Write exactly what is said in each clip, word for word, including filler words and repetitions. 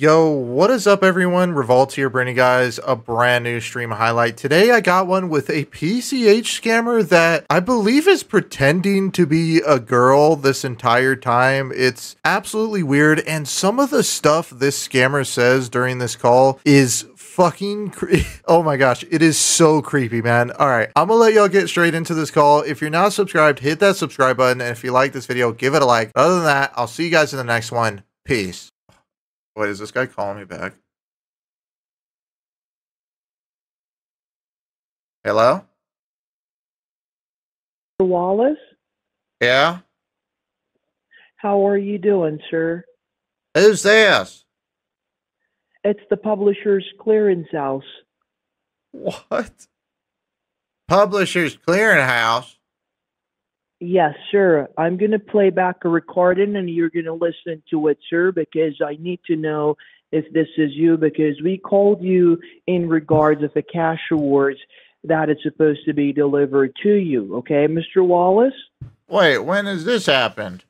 Yo, what is up everyone? Revolts here, bringing guys a brand new stream highlight. Today I got one with a P C H scammer that I believe is pretending to be a girl this entire time. It's absolutely weird, and some of the stuff this scammer says during this call is fucking cre- oh my gosh, it is so creepy, man. All right, I'm gonna let y'all get straight into this call. If you're not subscribed, hit that subscribe button, and if you like this video, give it a like. Other than that, I'll see you guys in the next one. Peace. Wait, is this guy calling me back? Hello? Wallace? Yeah? How are you doing, sir? Who's this? It's the Publishers Clearing House. What? Publishers Clearing House? Yes, sir. I'm going to play back a recording and you're going to listen to it, sir, because I need to know if this is you, because we called you in regards of the cash awards that is supposed to be delivered to you. Okay, Mister Wallace? Wait, when has this happened?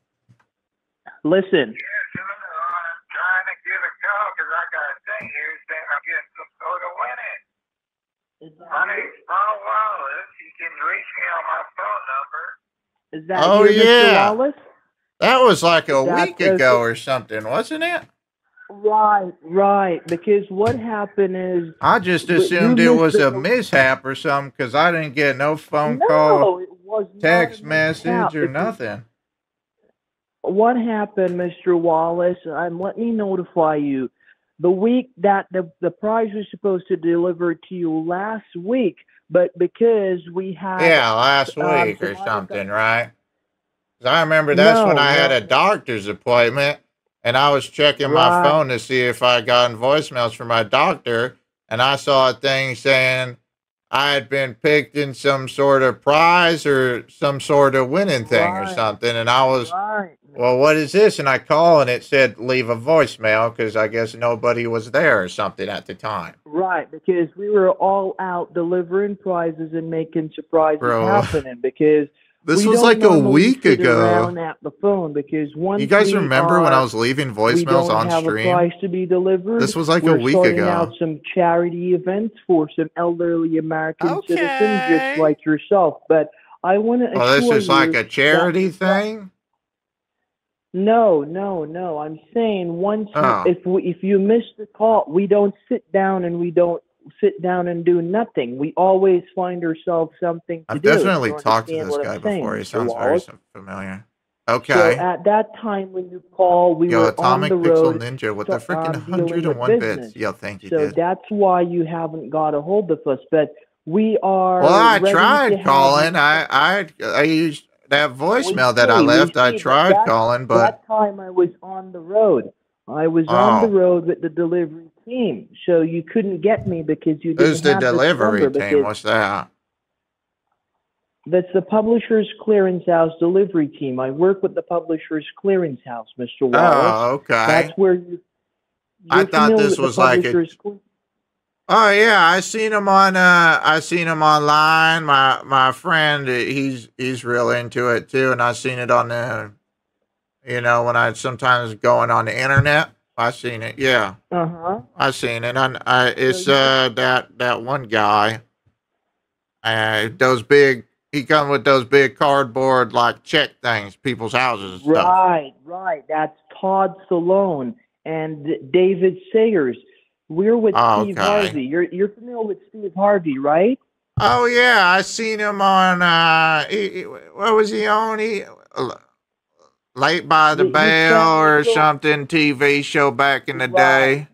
Listen. Yes, sir, I'm trying to give a call because I got a thing here saying I'm getting some sort of winning. My name's Paul Wallace. You can reach me on my phone number. Is that oh, you, yeah. Mister Wallace? That was like a that week ago or something, wasn't it? Right, right. Because what happened is... I just assumed it was a mishap or something because I didn't get no phone no, call, it was text message or nothing. What happened, Mister Wallace? Um, let me notify you. The week that the, the prize was supposed to deliver to you last week, but because we had... Yeah, last week um, or something, right? Because I remember that's no, when I no. had a doctor's appointment, and I was checking right. my phone to see if I got voicemails from my doctor, and I saw a thing saying I had been picked in some sort of prize or some sort of winning thing right. or something, and I was... Right. Well, what is this? And I call, and it said leave a voicemail because I guess nobody was there or something at the time. Right, because we were all out delivering prizes and making surprises Bro. happening. Because this was like a week ago. At the phone because one. You guys remember are, when I was leaving voicemails on have stream? A prize to be delivered. This was like we're a week starting ago. Out some charity events for some elderly American okay. citizens, just like yourself. But I want to. Oh, this is like a charity thing. No, no, no. I'm saying once oh. if we, if you miss the call, we don't sit down and we don't sit down and do nothing. We always find ourselves something to I've do. I've definitely talked to this guy before. He sounds very familiar. Okay. So at that time when you call, we Yo, were Atomic on the Pixel road. Ninja with the freaking um, one hundred and one bits. Yo, thank you, So dude. That's why you haven't got a hold of us. But we are. Well, I tried calling. I I I used. That voicemail that I left, I tried calling, but... That time I was on the road. I was oh. on the road with the delivery team, so you couldn't get me because you didn't Who's have the delivery team? What's that? That's the Publishers Clearing House delivery team. I work with the Publishers Clearing House, Mister Wallace. Oh, okay. That's where you... I thought this was like a... Oh yeah, I seen him on. Uh, I seen him online. My my friend, he's he's real into it too, and I seen it on the, you know, when I sometimes going on the internet, I seen it. Yeah, uh huh. I seen it. I, I it's uh that that one guy. Uh, those big. He come with those big cardboard like check things, people's houses. And right, stuff. right. That's Todd Salone and David Sayers. We're with oh, Steve okay. Harvey. You're you're familiar with Steve Harvey, right? Oh yeah, I seen him on. Uh, he, he, what was he on? He uh, Late by the he, Bell or something T V show back in the right. day.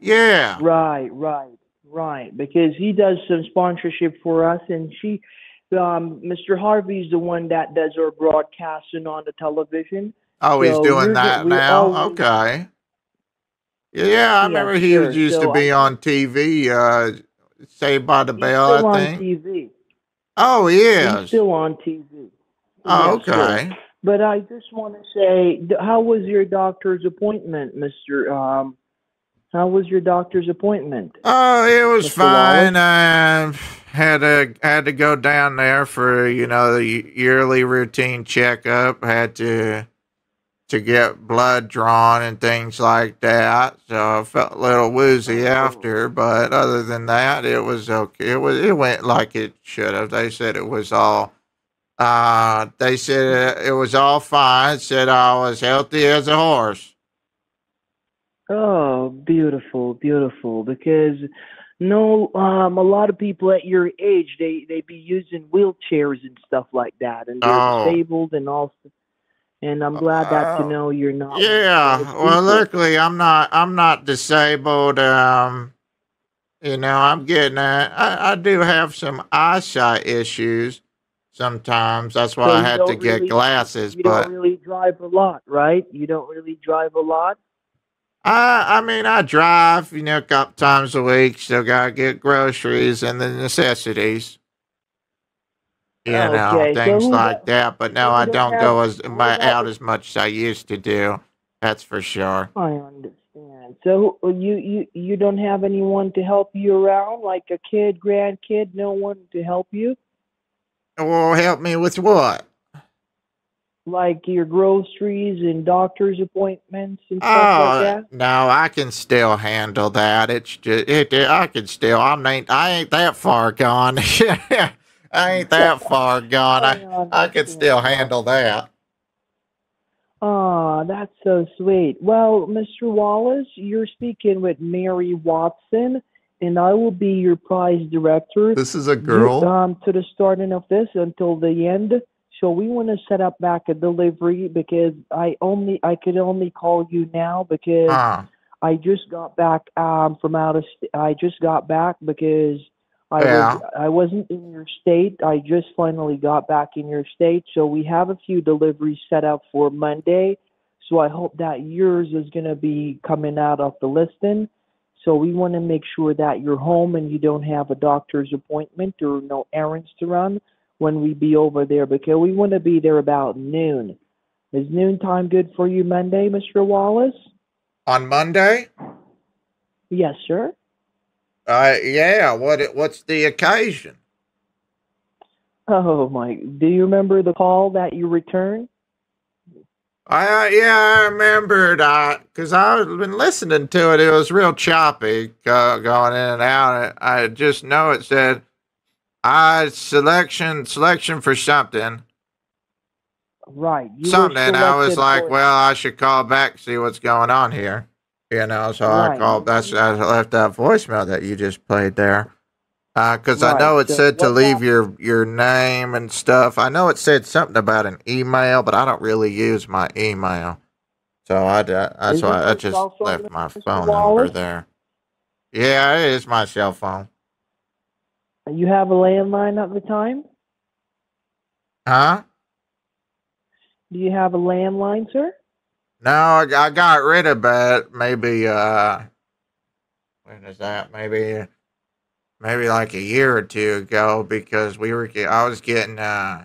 Yeah. Right, right, right. Because he does some sponsorship for us, and she, um, Mister Harvey's the one that does our broadcasting on the television. Oh, so he's doing that now. Okay. Yeah, I yeah, remember he sure. was used so to be I, on T V, uh, Saved by the Bell, still I think. On T V. Oh, yeah. Still on T V. Oh, okay. Sure. But I just want to say, how was your doctor's appointment, Mister Um, how was your doctor's appointment? Oh, it was Mister fine. Wallace? I had to, had to go down there for, you know, the yearly routine checkup. Had to... to get blood drawn and things like that. So I felt a little woozy after, but other than that, it was okay. It was, it went like it should have. They said it was all, uh, they said it was all fine. It said I was healthy as a horse. Oh, beautiful, beautiful. Because no, um, a lot of people at your age, they, they be using wheelchairs and stuff like that, and they're oh. disabled and all stuff. And I'm glad that, you know, you're not. Yeah. Well, luckily I'm not, I'm not disabled. Um, you know, I'm getting, a, I, I do have some eyesight issues sometimes. That's why so I had to get really, glasses, you but. You don't really drive a lot, right? You don't really drive a lot. I, I mean, I drive, you know, a couple times a week. Still got to get groceries and the necessities. You know, okay. things so like that, but now I don't have, go as my, out as much as I used to do. That's for sure. I understand. So you you you don't have anyone to help you around, like a kid, grandkid, no one to help you. Well, help me with what? Like your groceries and doctor's appointments and stuff oh, like that. No, I can still handle that. It's just it. I can still. I'm ain't I ain't that far gone. I ain't that far gone. I, I could still handle that. Oh, that's so sweet. Well, Mister Wallace, you're speaking with Mary Watson, and I will be your prize director. This is a girl? Um, to the starting of this until the end. So we want to set up back a delivery because I only I could only call you now because uh. I just got back um, from out of st- I just got back because... I, yeah. was, I wasn't in your state. I just finally got back in your state. So we have a few deliveries set up for Monday. So I hope that yours is going to be coming out of the listing. So we want to make sure that you're home and you don't have a doctor's appointment or no errands to run when we be over there, because we want to be there about noon. Is noon time good for you Monday, Mister Wallace? On Monday? Yes, sir. Uh, yeah, what, what's the occasion? Oh, my. Do you remember the call that you returned? I, yeah, I remembered, because I've been listening to it. It was real choppy uh, going in and out. I, I just know it said, I selection, selection for something. Right. You something. I was like, well, I should call back, see what's going on here. You know, so right. I called, that's, I left that voicemail that you just played there. Uh, cause right. I know it so said to leave happened? your, your name and stuff. I know it said something about an email, but I don't really use my email. So I, uh, so I, I just left my phone number there. Yeah, it is my cell phone. You have a landline at the time? Huh? Do you have a landline, sir? No, I, I got rid of it. Maybe uh, when is that? Maybe, maybe like a year or two ago, because we were. I was getting uh,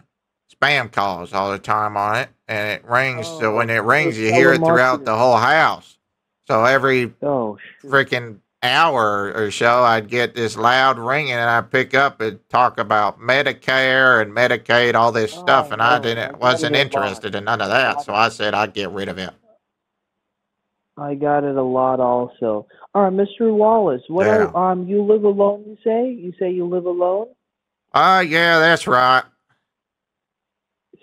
spam calls all the time on it, and it rings. Oh, so when it rings, you hear it throughout the whole house. So every oh, freaking hour or so, I'd get this loud ringing, and I pick up and talk about Medicare and Medicaid, all this oh, stuff, and no, I didn't wasn't interested in none of that. So I said I'd get rid of it. I got it a lot also. All right, Mister Wallace, what yeah. are, um you live alone, you say? You say you live alone? Ah, uh, yeah, that's right.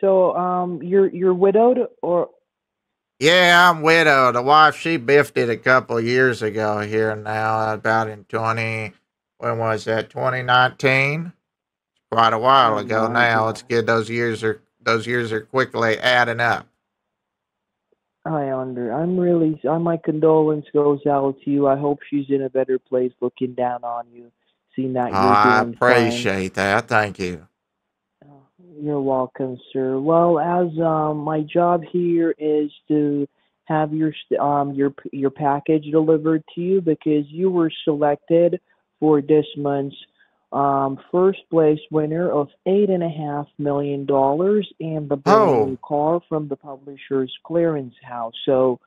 So um you're you're widowed or yeah, I'm widowed. The wife, she biffed it a couple of years ago here now, about in twenty when was that, twenty nineteen? Quite a while ago oh, now. God. It's good those years are those years are quickly adding up. I under. I'm really. My condolence goes out to you. I hope she's in a better place, looking down on you, seeing that you're oh, doing I appreciate fine. that. Thank you. You're welcome, sir. Well, as um, my job here is to have your um your your package delivered to you because you were selected for this month's um first place winner of eight and a half million dollars and the brand oh. new car from the Publishers Clearing House. So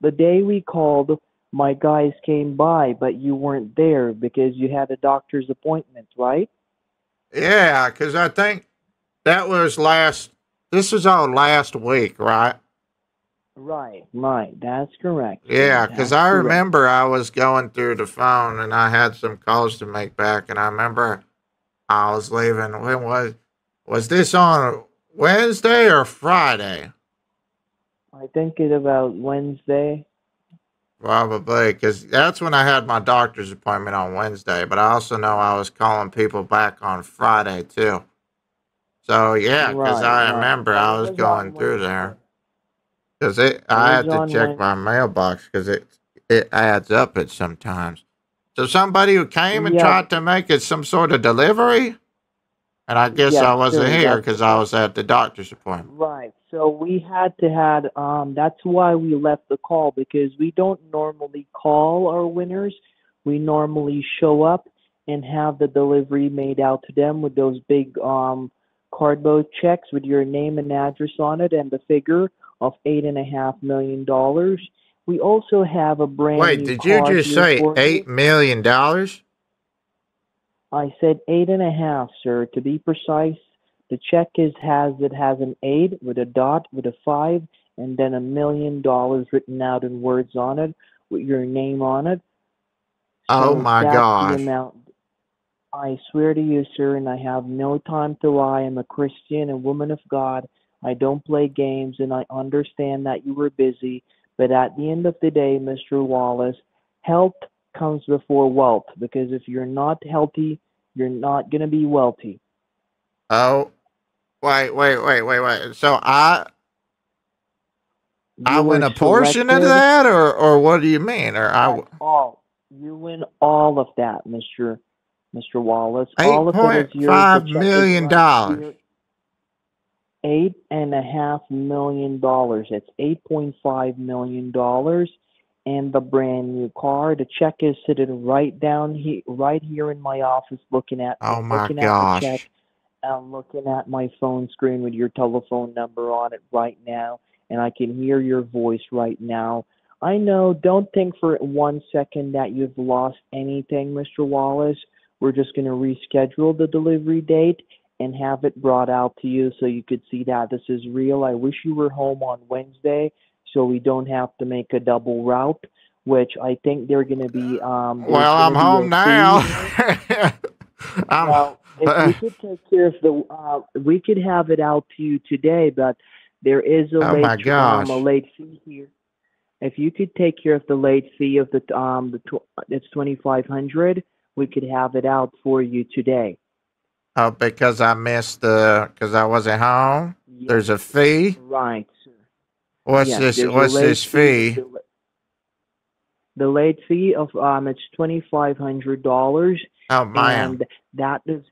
the day we called, my guys came by, but you weren't there because you had a doctor's appointment, right? Yeah, because I think that was last this was all last week, right? Right, right. That's correct. Yeah, because I remember correct. I was going through the phone and I had some calls to make back, and I remember I was leaving. When was was this on Wednesday or Friday? I think it about Wednesday. Probably, because that's when I had my doctor's appointment on Wednesday. But I also know I was calling people back on Friday too. So yeah, because right, I right. remember I was, was going through Wednesday. there. Cause it, I had to check Wednesday. my mailbox because it it adds up at sometimes. So somebody who came and yep. tried to make it some sort of delivery, and I guess yeah, I wasn't sure, here because I was at the doctor's appointment. Right. So we had to had um. That's why we left the call, because we don't normally call our winners. We normally show up and have the delivery made out to them with those big um cardboard checks with your name and address on it and the figure of eight and a half million dollars. We also have a brand Wait, new did you just say eight million dollars? I said eight and a half, sir. To be precise, the check is has it has an eight with a dot with a five and then a million dollars written out in words on it with your name on it. So oh my gosh. I swear to you, sir, and I have no time to lie. I'm a Christian, a woman of God. I don't play games, and I understand that you were busy. But at the end of the day, Mister Wallace, health comes before wealth, because if you're not healthy, you're not going to be wealthy. Oh, wait, wait, wait, wait, wait. So I you I win a portion of that, or, or what do you mean? Or I all. You win all of that, Mister Mister Wallace. All of it is yours. eight point five million dollars. Eight and a half million dollars. It's eight point five million dollars, and the brand new car. The check is sitting right down here, right here in my office, looking at oh my looking gosh, at the check, I'm looking at my phone screen with your telephone number on it right now, and I can hear your voice right now. I know. Don't think for one second that you've lost anything, Mister Wallace. We're just going to reschedule the delivery date and have it brought out to you so you could see that this is real. I wish you were home on Wednesday so we don't have to make a double route, which I think they're going to be... Um, well, I'm home now. I'm, well, if uh, we could take care of the... Uh, we could have it out to you today, but there is a, oh late, um, a late fee here. If you could take care of the late fee of the... Um, the tw it's twenty-five hundred dollars. We could have it out for you today. Oh, because I missed the, because I wasn't home. Yes. There's a fee, right? Sir. What's yes, this? What's this fee? fee? The late fee of um, it's twenty five hundred dollars. Oh man, and that is.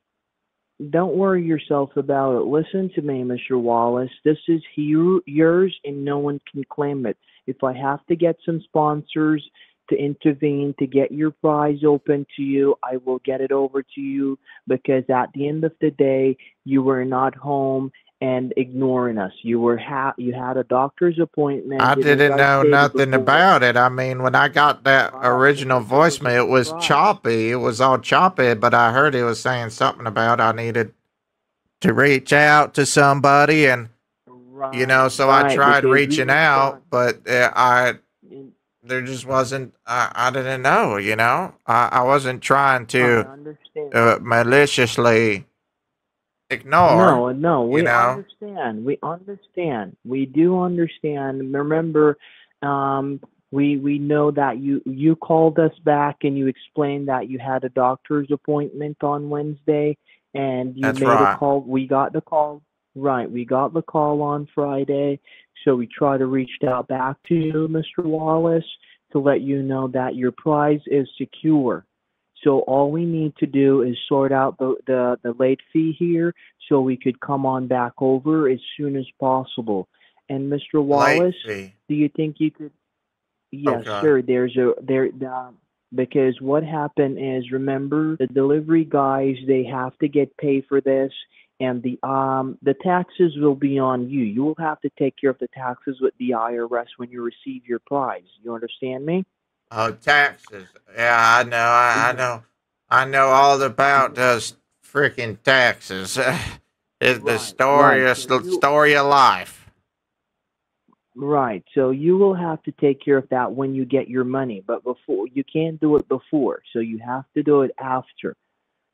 Don't worry yourself about it. Listen to me, Mister Wallace. This is you, yours, and no one can claim it. If I have to get some sponsors to intervene to get your prize open to you, I will get it over to you, because at the end of the day, you were not home and ignoring us. You were ha you had a doctor's appointment. I didn't know nothing about it. I mean, when I got that original voicemail, it was choppy. It was all choppy, but I heard it was saying something about I needed to reach out to somebody, and right, you know, so right, I tried reaching out, but uh, I. There just wasn't, I, I didn't know, you know, I, I wasn't trying to uh, maliciously ignore. No, no, we you know? understand. We understand. We do understand. Remember, um, we, we know that you, you called us back and you explained that you had a doctor's appointment on Wednesday, and you That's made right. a call. We got the call. Right. We got the call on Friday. So we try to reach out back to you, Mister Wallace, to let you know that your prize is secure. So all we need to do is sort out the, the, the late fee here so we could come on back over as soon as possible. And Mister Wallace, do you think you could? Yes, okay. sir. There's a there uh, because what happened is, remember, the delivery guys, they have to get paid for this. And the um the taxes will be on you. You will have to take care of the taxes with the I R S when you receive your prize. You understand me? Oh, taxes. Yeah, I know. I, I know. I know all about those freaking taxes. It's right, the story, right. So you, story of life. Right. So you will have to take care of that when you get your money, but before you can't do it before. So you have to do it after.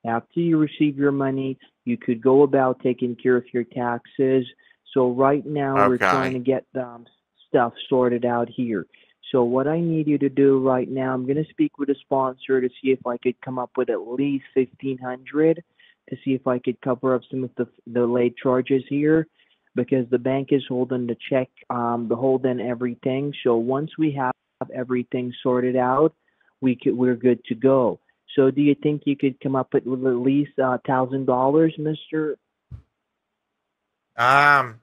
After you receive your money, you could go about taking care of your taxes. So right now okay. we're trying to get um, stuff sorted out here. So what I need you to do right now, I'm going to speak with a sponsor to see if I could come up with at least fifteen hundred to see if I could cover up some of the, the late charges here, because the bank is holding the check, um, the holding everything. So once we have everything sorted out, we could, we're good to go. So do you think you could come up with at least a thousand dollars, Mister? Um,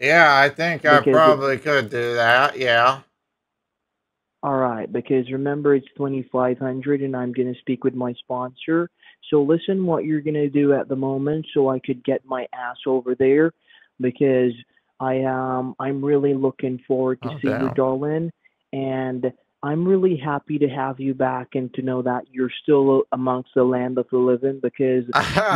yeah, I think because I probably it, could do that. Yeah. All right. Because remember, it's twenty-five hundred and I'm going to speak with my sponsor. So listen what you're going to do at the moment so I could get my ass over there, because I, um, I'm really looking forward to oh, seeing you, darling. And I'm really happy to have you back and to know that you're still amongst the land of the living, because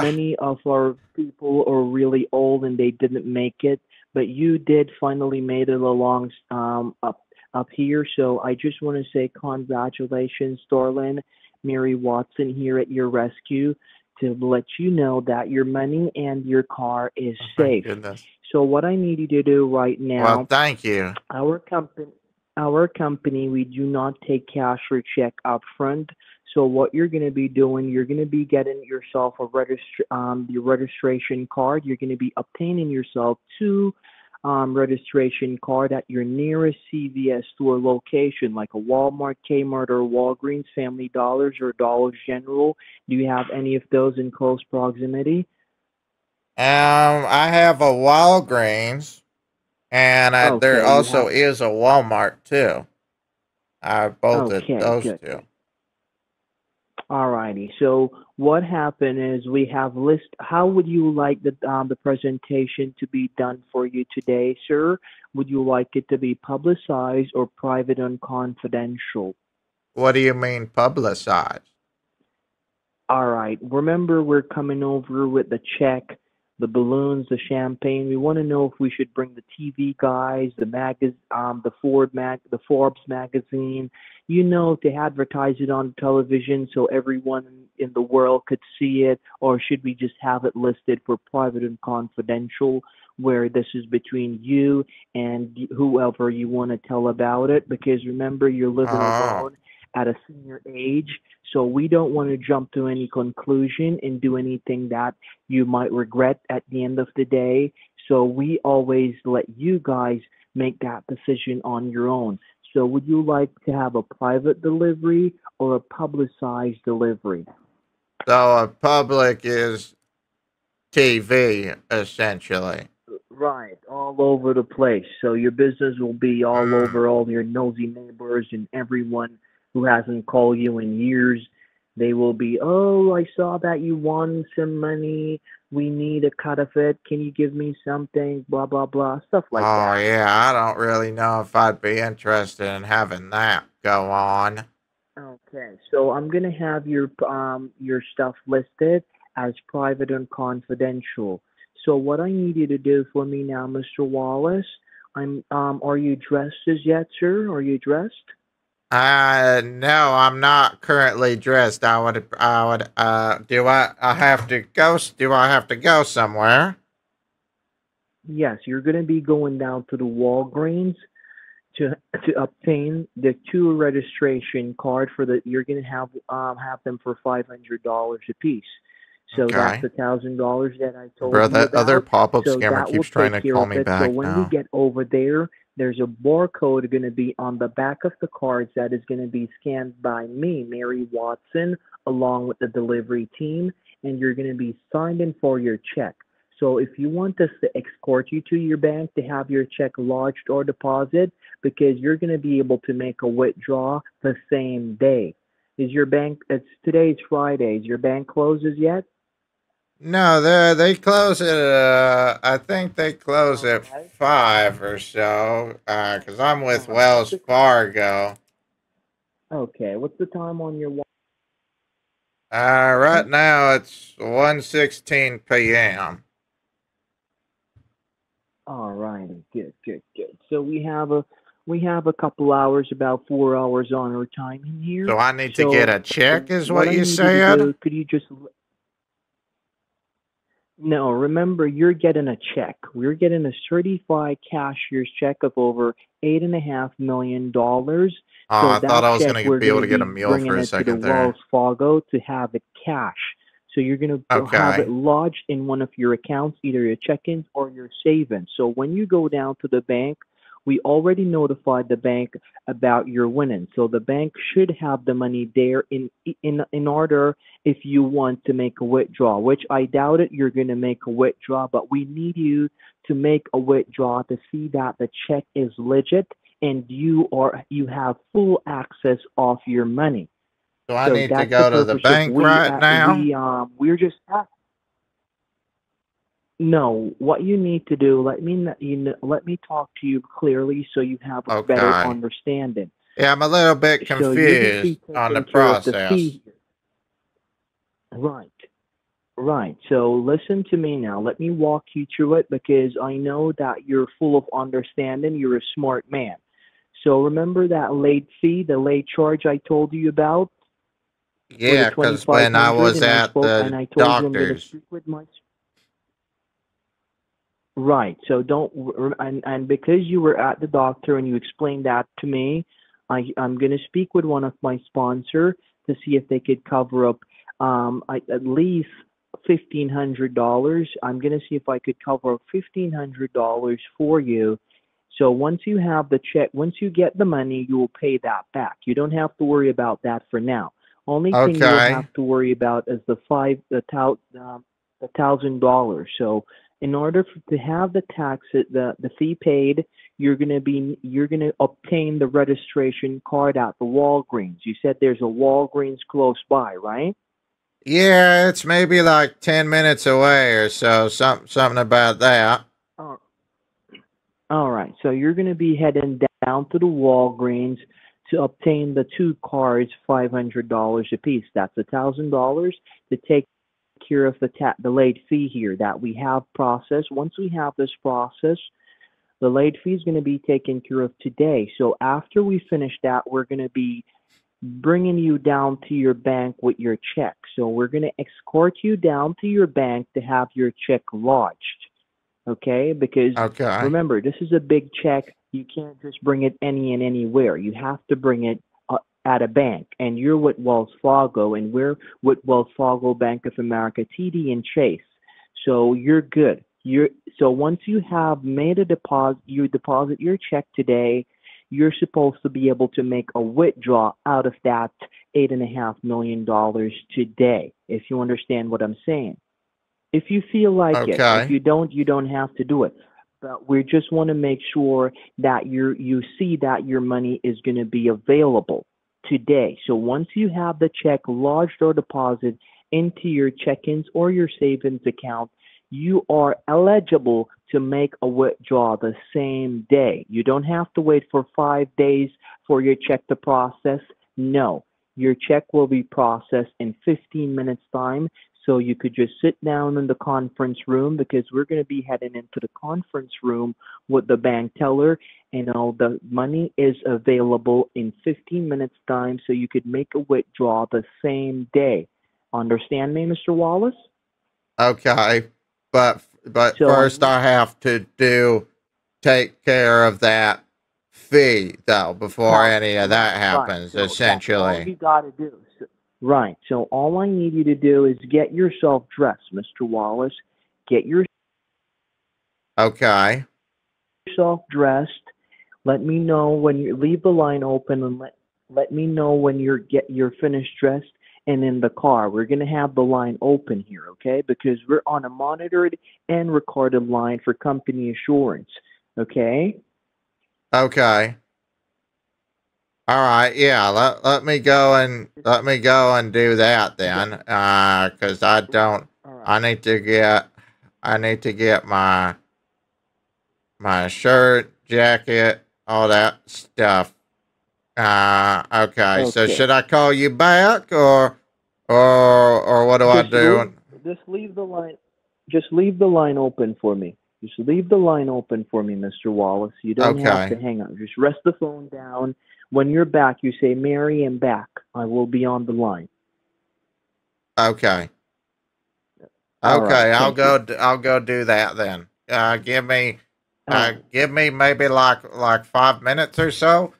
many of our people are really old and they didn't make it, but you did finally made it along um, up, up here. So I just want to say congratulations, darling. Mary Watson here at your rescue to let you know that your money and your car is oh, safe. Goodness. So what I need you to do right now. Well, thank you. Our company. Our company, we do not take cash or check up front. So what you're going to be doing, you're going to be getting yourself a register, um, the registration card. You're going to be obtaining yourself two um, registration card at your nearest C V S store location, like a Walmart, Kmart, or Walgreens, Family Dollars, or Dollar General. Do you have any of those in close proximity? Um, I have a Walgreens. And I, okay, there also have... is a Walmart, too. I bolted okay, those good. two. All righty. So what happened is we have list. How would you like the, um, the presentation to be done for you today, sir? Would you like it to be publicized or private and confidential? What do you mean publicized? All right. Remember, we're coming over with the check, the balloons, the champagne. We want to know if we should bring the T V guys, the mag, um, the Ford mag, the Forbes magazine, you know, to advertise it on television so everyone in the world could see it, or should we just have it listed for private and confidential, where this is between you and whoever you want to tell about it? Because remember, you're living oh. alone at a senior age. So we don't want to jump to any conclusion and do anything that you might regret at the end of the day. So we always let you guys make that decision on your own. So would you like to have a private delivery or a publicized delivery? So a public is T V, essentially. Right, all over the place. So your business will be all mm. over all your nosy neighbors and everyone who hasn't called you in years. They will be, oh, I saw that you won some money. We need a cut of it. Can you give me something? Blah, blah, blah. Stuff like oh, that. Oh, yeah. I don't really know if I'd be interested in having that go on. Okay. So I'm going to have your, um, your stuff listed as private and confidential. So what I need you to do for me now, Mister Wallace, I'm, um, are you dressed as yet, sir? Are you dressed? Uh, no, I'm not currently dressed. I would, I would, uh, do I, I have to go, do I have to go somewhere? Yes, you're going to be going down to the Walgreens to, to obtain the two registration card for the, you're going to have, um, have them for five hundred dollars a piece. So okay. that's the thousand dollars that I told Bro, you that about. Other pop-up so scammer keeps trying to call me back. So when now. you get over there, there's a barcode going to be on the back of the cards that is going to be scanned by me, Mary Watson, along with the delivery team, and you're going to be signed in for your check. So if you want us to escort you to your bank to have your check lodged or deposited, because you're going to be able to make a withdrawal the same day. Is your bank, it's today's Friday, is your bank closes yet? No, they they close it. Uh, I think they close okay. at five or so. Uh, cause I'm with uh, Wells Fargo. Okay, what's the time on your? Uh, right now it's one sixteen p.m. All righty, good, good, good. So we have a we have a couple hours, about four hours on our time in here. So I need so to get a check, is what, what you said? Do, could you just? No, remember you're getting a check. We're getting a certified cashier's check of over eight and a half million dollars. Oh, so I thought I was going to be able to get a meal for a second there. Wells Fargo to have it cash. So you're going to okay. have it lodged in one of your accounts, either your check-ins or your savings. So when you go down to the bank, we already notified the bank about your winnings. So the bank should have the money there in in in order if you want to make a withdrawal, which I doubt it you're going to make a withdrawal, but we need you to make a withdrawal to see that the check is legit and you are you have full access of your money. So I so need to go the to the bank we, right uh, now. We, um, we're just at, no. What you need to do, let me you know, let me talk to you clearly so you have a okay. better understanding. Yeah, I'm a little bit confused so on the process. The right, right. So listen to me now. Let me walk you through it because I know that you're full of understanding. You're a smart man. So remember that late fee, the late charge I told you about. Yeah, because when I was at the doctor's. Right. So don't, and, and because you were at the doctor and you explained that to me, I, I'm going to speak with one of my sponsors to see if they could cover up um, I, at least fifteen hundred dollars. I'm going to see if I could cover up fifteen hundred dollars for you. So once you have the check, once you get the money, you will pay that back. You don't have to worry about that for now. Only okay. thing you have to worry about is the five, the thousand dollars. So in order for, to have the tax, the, the fee paid, you're going to be, you're going to obtain the registration card at the Walgreens. You said there's a Walgreens close by, right? Yeah, it's maybe like ten minutes away or so, something, something about that. Oh. All right, so you're going to be heading down to the Walgreens to obtain the two cards, five hundred dollars a piece. That's one thousand dollars to take care of the, ta the late fee here that we have processed. Once we have this process, the late fee is going to be taken care of today. So after we finish that, we're going to be bringing you down to your bank with your check. So we're going to escort you down to your bank to have your check lodged. Okay, because okay. remember, this is a big check. You can't just bring it any and anywhere. You have to bring it uh, at a bank. And you're with Wells Fargo, and we're with Wells Fargo, Bank of America, T D, and Chase. So you're good. You're so once you have made a deposit, you deposit your check today. You're supposed to be able to make a withdrawal out of that eight and a half million dollars today. If you understand what I'm saying. If you feel like okay. it, if you don't, you don't have to do it. But we just want to make sure that you you see that your money is going to be available today. So once you have the check lodged or deposited into your check-ins or your savings account, you are eligible to make a withdrawal the same day. You don't have to wait for five days for your check to process. No, your check will be processed in fifteen minutes time. So you could just sit down in the conference room because we're going to be heading into the conference room with the bank teller, and all the money is available in fifteen minutes time. So you could make a withdrawal the same day. Understand me, Mister Wallace? Okay. But, but so, first I have to do, take care of that fee though, before right, any of that happens, right. So essentially. That's all you got to do. So, right. So all I need you to do is get yourself dressed, Mister Wallace. Get your okay. yourself dressed. Let me know when you leave the line open, and let let me know when you're get you're finished dressed and in the car. We're gonna have the line open here, okay? Because we're on a monitored and recorded line for company assurance. Okay. Okay. All right, yeah, let, let me go and let me go and do that then, uh, because I don't, right. I need to get, I need to get my, my shirt, jacket, all that stuff. Uh, okay, okay. So should I call you back, or, or, or what do just I do? Leave, just leave the line, just leave the line open for me. Just leave the line open for me, Mister Wallace. You don't okay. have to hang up. Just rest the phone down. When you're back, you say, Mary, I'm back. I will be on the line. Okay. All okay, right, I'll go. You. I'll go do that then. Uh, give me, uh, right. give me maybe like like five minutes or so.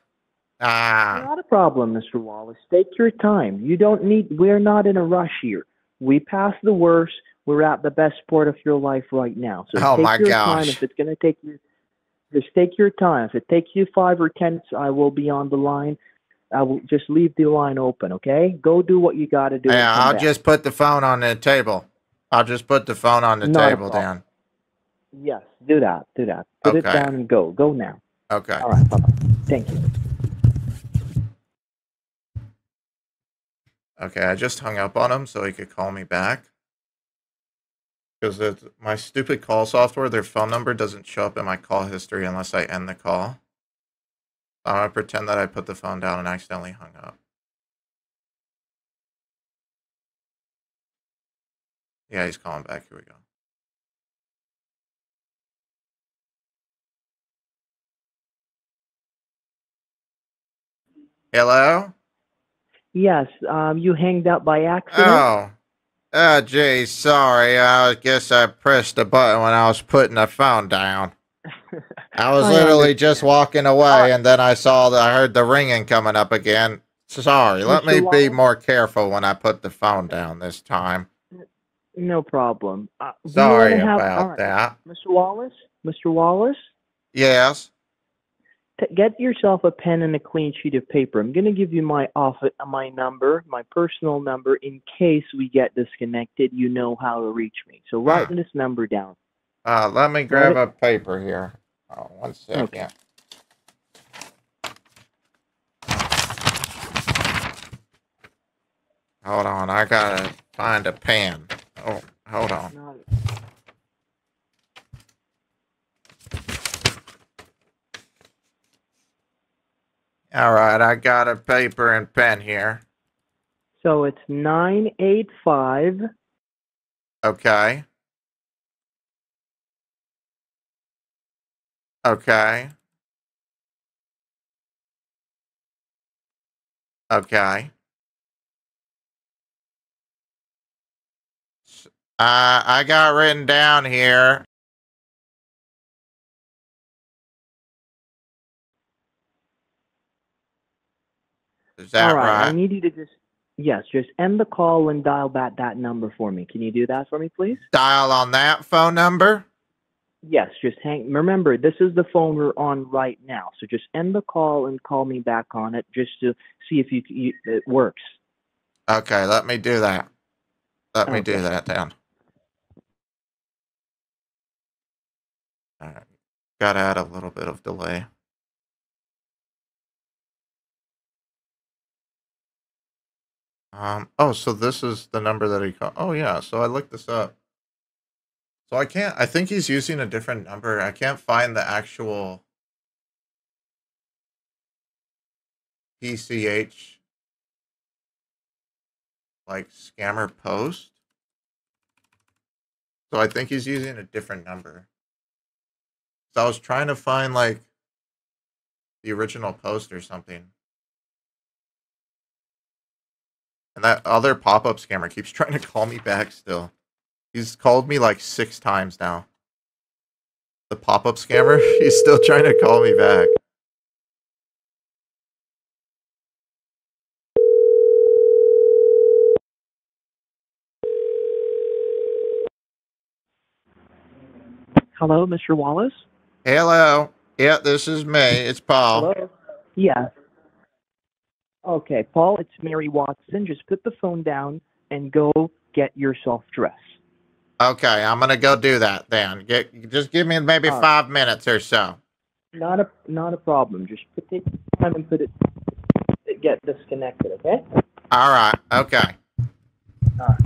Ah, uh, not a problem, Mister Wallace. Take your time. You don't need. We're not in a rush here. We passed the worst. We're at the best part of your life right now. So oh take my your gosh! Time. If it's gonna take you, just take your time. If it takes you five or ten, I will be on the line. I will just leave the line open. Okay, go do what you got to do. Yeah, I'll back. just put the phone on the table. I'll just put the phone on the Not table down. Yes, do that. Do that. Put okay. it down and go. Go now. Okay. All right. Bye-bye. Thank you. Okay, I just hung up on him so he could call me back. Because my stupid call software, their phone number doesn't show up in my call history unless I end the call. I'm going to pretend that I put the phone down and accidentally hung up. Yeah, he's calling back. Here we go. Hello? Yes, um, you hanged up by accident. Oh, oh, geez, sorry. I guess I pressed the button when I was putting the phone down. I was I literally understand. just walking away, uh, and then I saw that I heard the ringing coming up again. Sorry, let me be more careful when I put the phone down this time. No problem. Uh, Sorry have, about right, that. Mister Wallace? Mister Wallace? Yes? T get yourself a pen and a clean sheet of paper. I'm going to give you my office, my number, my personal number, in case we get disconnected. You know how to reach me. So write ah. this number down. Uh, let me grab right. a paper here. Oh, one second. Okay. Hold on. I got to find a pen. Oh, hold on. All right, I got a paper and pen here. So it's nine eight five. Okay. Okay. Okay. Uh, I got written down here. Is that All right? right? I need you to just, yes, just end the call and dial back that number for me. Can you do that for me, please? Dial on that phone number? Yes, just hang, remember, this is the phone we're on right now. So just end the call and call me back on it just to see if you, you it works. Okay, let me do that. Let okay. me do that down. All right. Got to add a little bit of delay. Um. Oh, so this is the number that he called. Oh, yeah. So I looked this up. So I can't. I think he's using a different number. I can't find the actual P C H like scammer post. So I think he's using a different number. So I was trying to find like the original post or something. And that other pop-up scammer keeps trying to call me back still. He's called me like six times now. The pop-up scammer, he's still trying to call me back. Hello, Mister Wallace? Hello. Yeah, this is me. It's Paul. Hello. Yeah. Okay, Paul, it's Mary Watson. Just put the phone down and go get yourself dressed. Okay, I'm going to go do that then. Get, just give me maybe All five right. minutes or so. Not a, not a problem. Just put it, time and put it, get disconnected, okay? All right, okay. All right.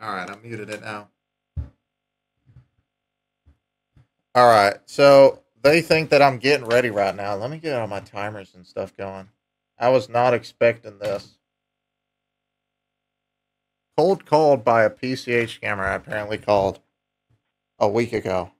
All right, I muted it now. All right, so they think that I'm getting ready right now. Let me get all my timers and stuff going. I was not expecting this. Cold called by a P C H scammer I apparently called a week ago.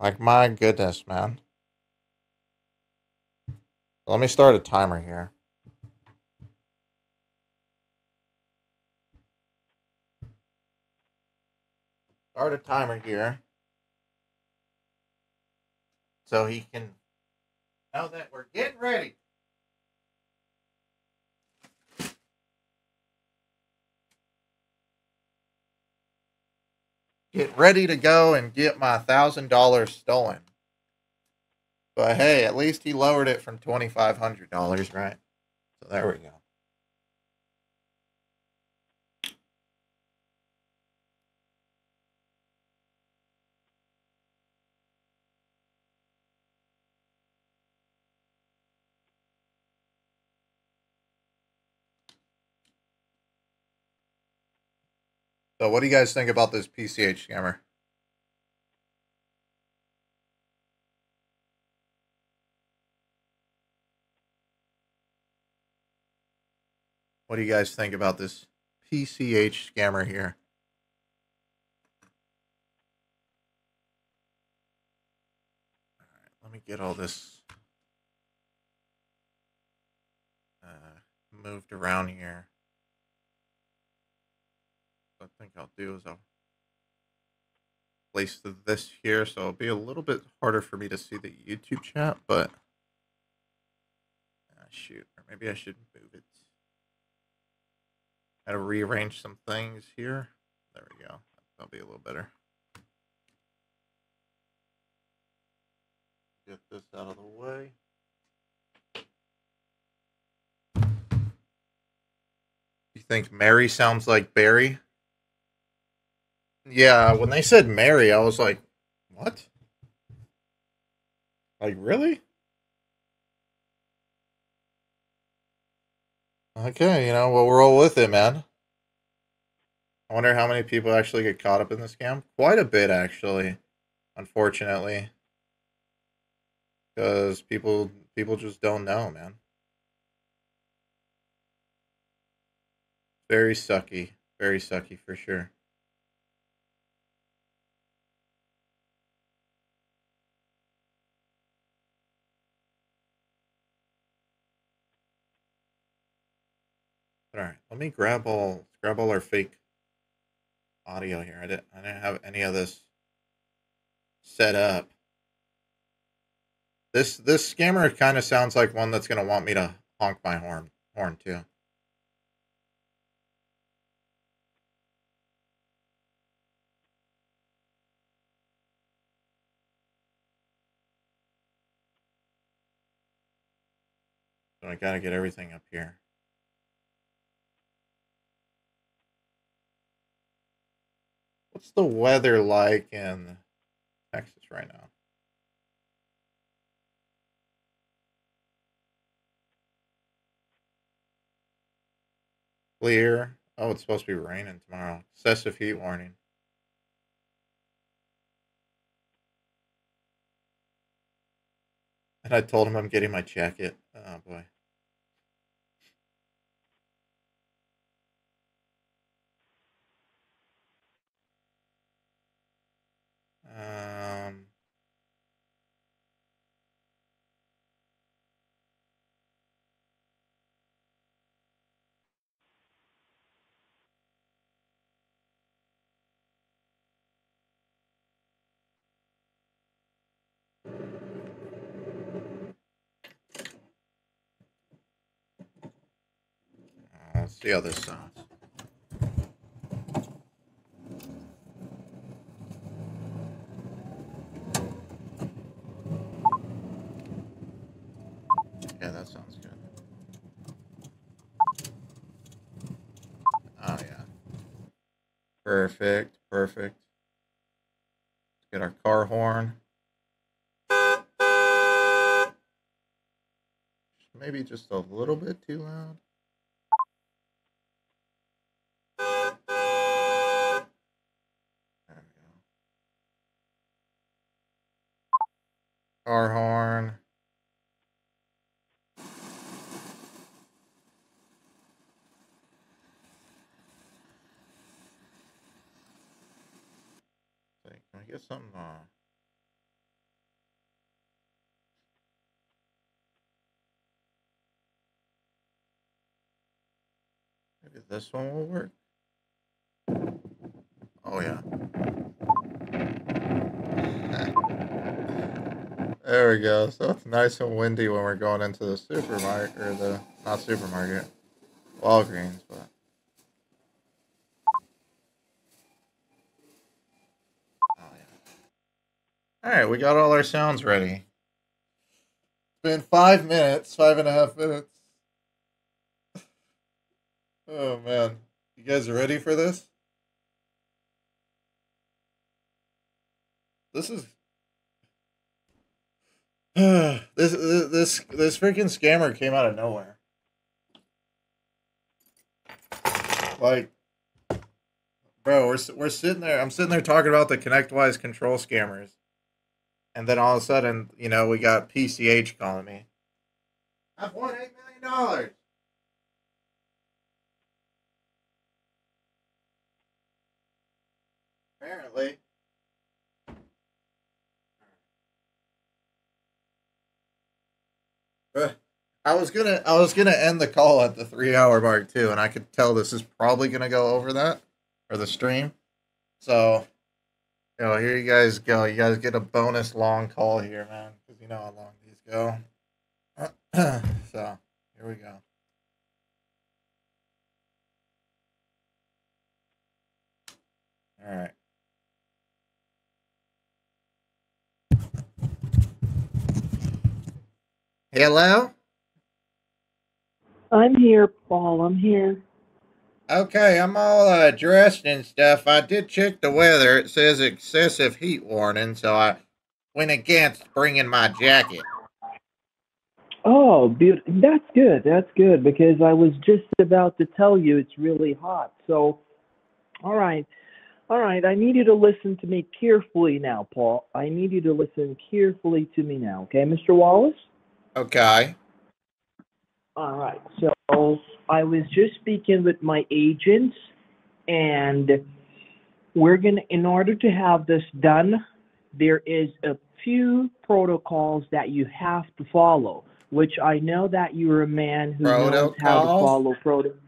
Like, my goodness, man. Let me start a timer here. Start a timer here. So he can know that we're getting ready. Get ready to go and get my one thousand dollars stolen. But hey, at least he lowered it from twenty-five hundred dollars, right? So there we go. So what do you guys think about this P C H scammer? What do you guys think about this P C H scammer here? All right, let me get all this uh, moved around here. I think I'll do is I'll place this here, so it'll be a little bit harder for me to see the YouTube chat, but ah, shoot, or maybe I should move it. Gotta rearrange some things here. There we go. That'll be a little better. Get this out of the way. You think Mary sounds like Barry? Yeah, when they said Mary, I was like, what? Like, really? Okay, you know, well, we'll roll with it, man. I wonder how many people actually get caught up in the scam. Quite a bit, actually, unfortunately. Because people, people just don't know, man. Very sucky. Very sucky, for sure. All right, let me grab all grab all our fake audio here. I didn't I didn't have any of this set up. This this scammer kind of sounds like one that's gonna want me to honk my horn horn too. So I gotta get everything up here. What's the weather like in Texas right now? Clear. Oh, it's supposed to be raining tomorrow. Excessive heat warning. And I told him I'm getting my jacket. Oh, boy. Um, let's see how this sounds. Yeah, that sounds good. Oh, yeah. Perfect, perfect. Get our car horn. Maybe just a little bit too loud. There we go. Car horn. Can I get something on? Uh... Maybe this one will work. Oh, yeah. There we go. So it's nice and windy when we're going into the supermarket, or the, not supermarket, Walgreens, but. Alright, we got all our sounds ready. It's been five minutes, five and a half minutes. Oh man. You guys are ready for this? This is this this this freaking scammer came out of nowhere. Like, bro, we're we're sitting there, I'm sitting there talking about the ConnectWise control scammers. And then all of a sudden, you know, we got P C H calling me. I've won eight million dollars. Apparently. I was gonna I was gonna end the call at the three hour mark too, and I could tell this is probably gonna go over that, or the stream. So you know, here you guys go. You guys get a bonus long call here, man, because you know how long these go. So, here we go. All right. Hello? I'm here, Paul. I'm here. Okay, I'm all uh, dressed and stuff. I did check the weather. It says excessive heat warning, so I went against bringing my jacket. Oh, beautiful. That's good. That's good, because I was just about to tell you it's really hot. So, all right. All right, I need you to listen to me carefully now, Paul. I need you to listen carefully to me now, okay, Mister Wallace? Okay. All right, so I was just speaking with my agents, and we're gonna, in order to have this done, there is a few protocols that you have to follow, which I know that you're a man who protocols? knows how to follow protocols.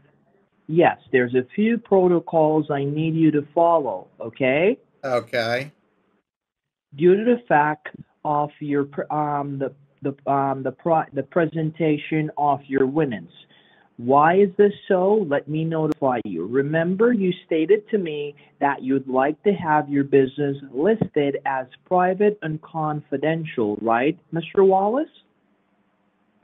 Yes, there's a few protocols I need you to follow, okay? Okay. Due to the fact of your, um, the the um the pro the presentation of your winnings. Why is this so? Let me notify you. Remember, you stated to me that you'd like to have your business listed as private and confidential, right, Mister Wallace?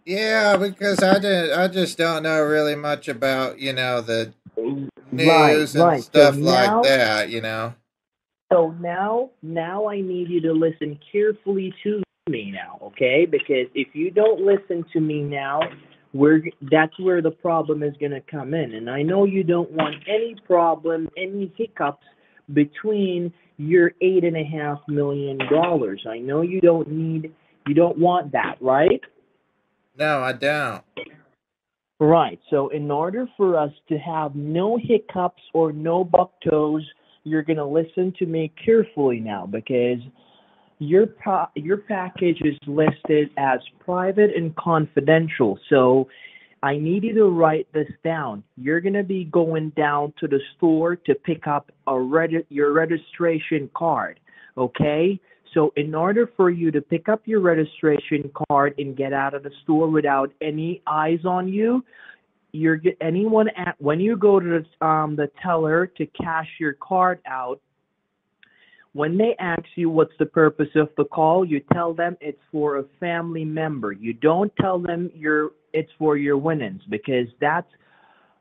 Yeah, because I didn't I just don't know really much about, you know, the news right, and right. stuff so now, like that, you know. So now now I need you to listen carefully to me now, okay? Because if you don't listen to me now, we're that's where the problem is going to come in. And I know you don't want any problem, any hiccups between your eight and a half million dollars. I know you don't need, you don't want that, right? No, I don't. Right. So in order for us to have no hiccups or no bucktoes, you're going to listen to me carefully now, because Your pa your package is listed as private and confidential, so I need you to write this down. You're going to be going down to the store to pick up a reg your registration card, okay? So in order for you to pick up your registration card and get out of the store without any eyes on you, you're anyone at when you go to the, um, the teller to cash your card out, when they ask you what's the purpose of the call, you tell them it's for a family member. You don't tell them you're, it's for your winnings, because that's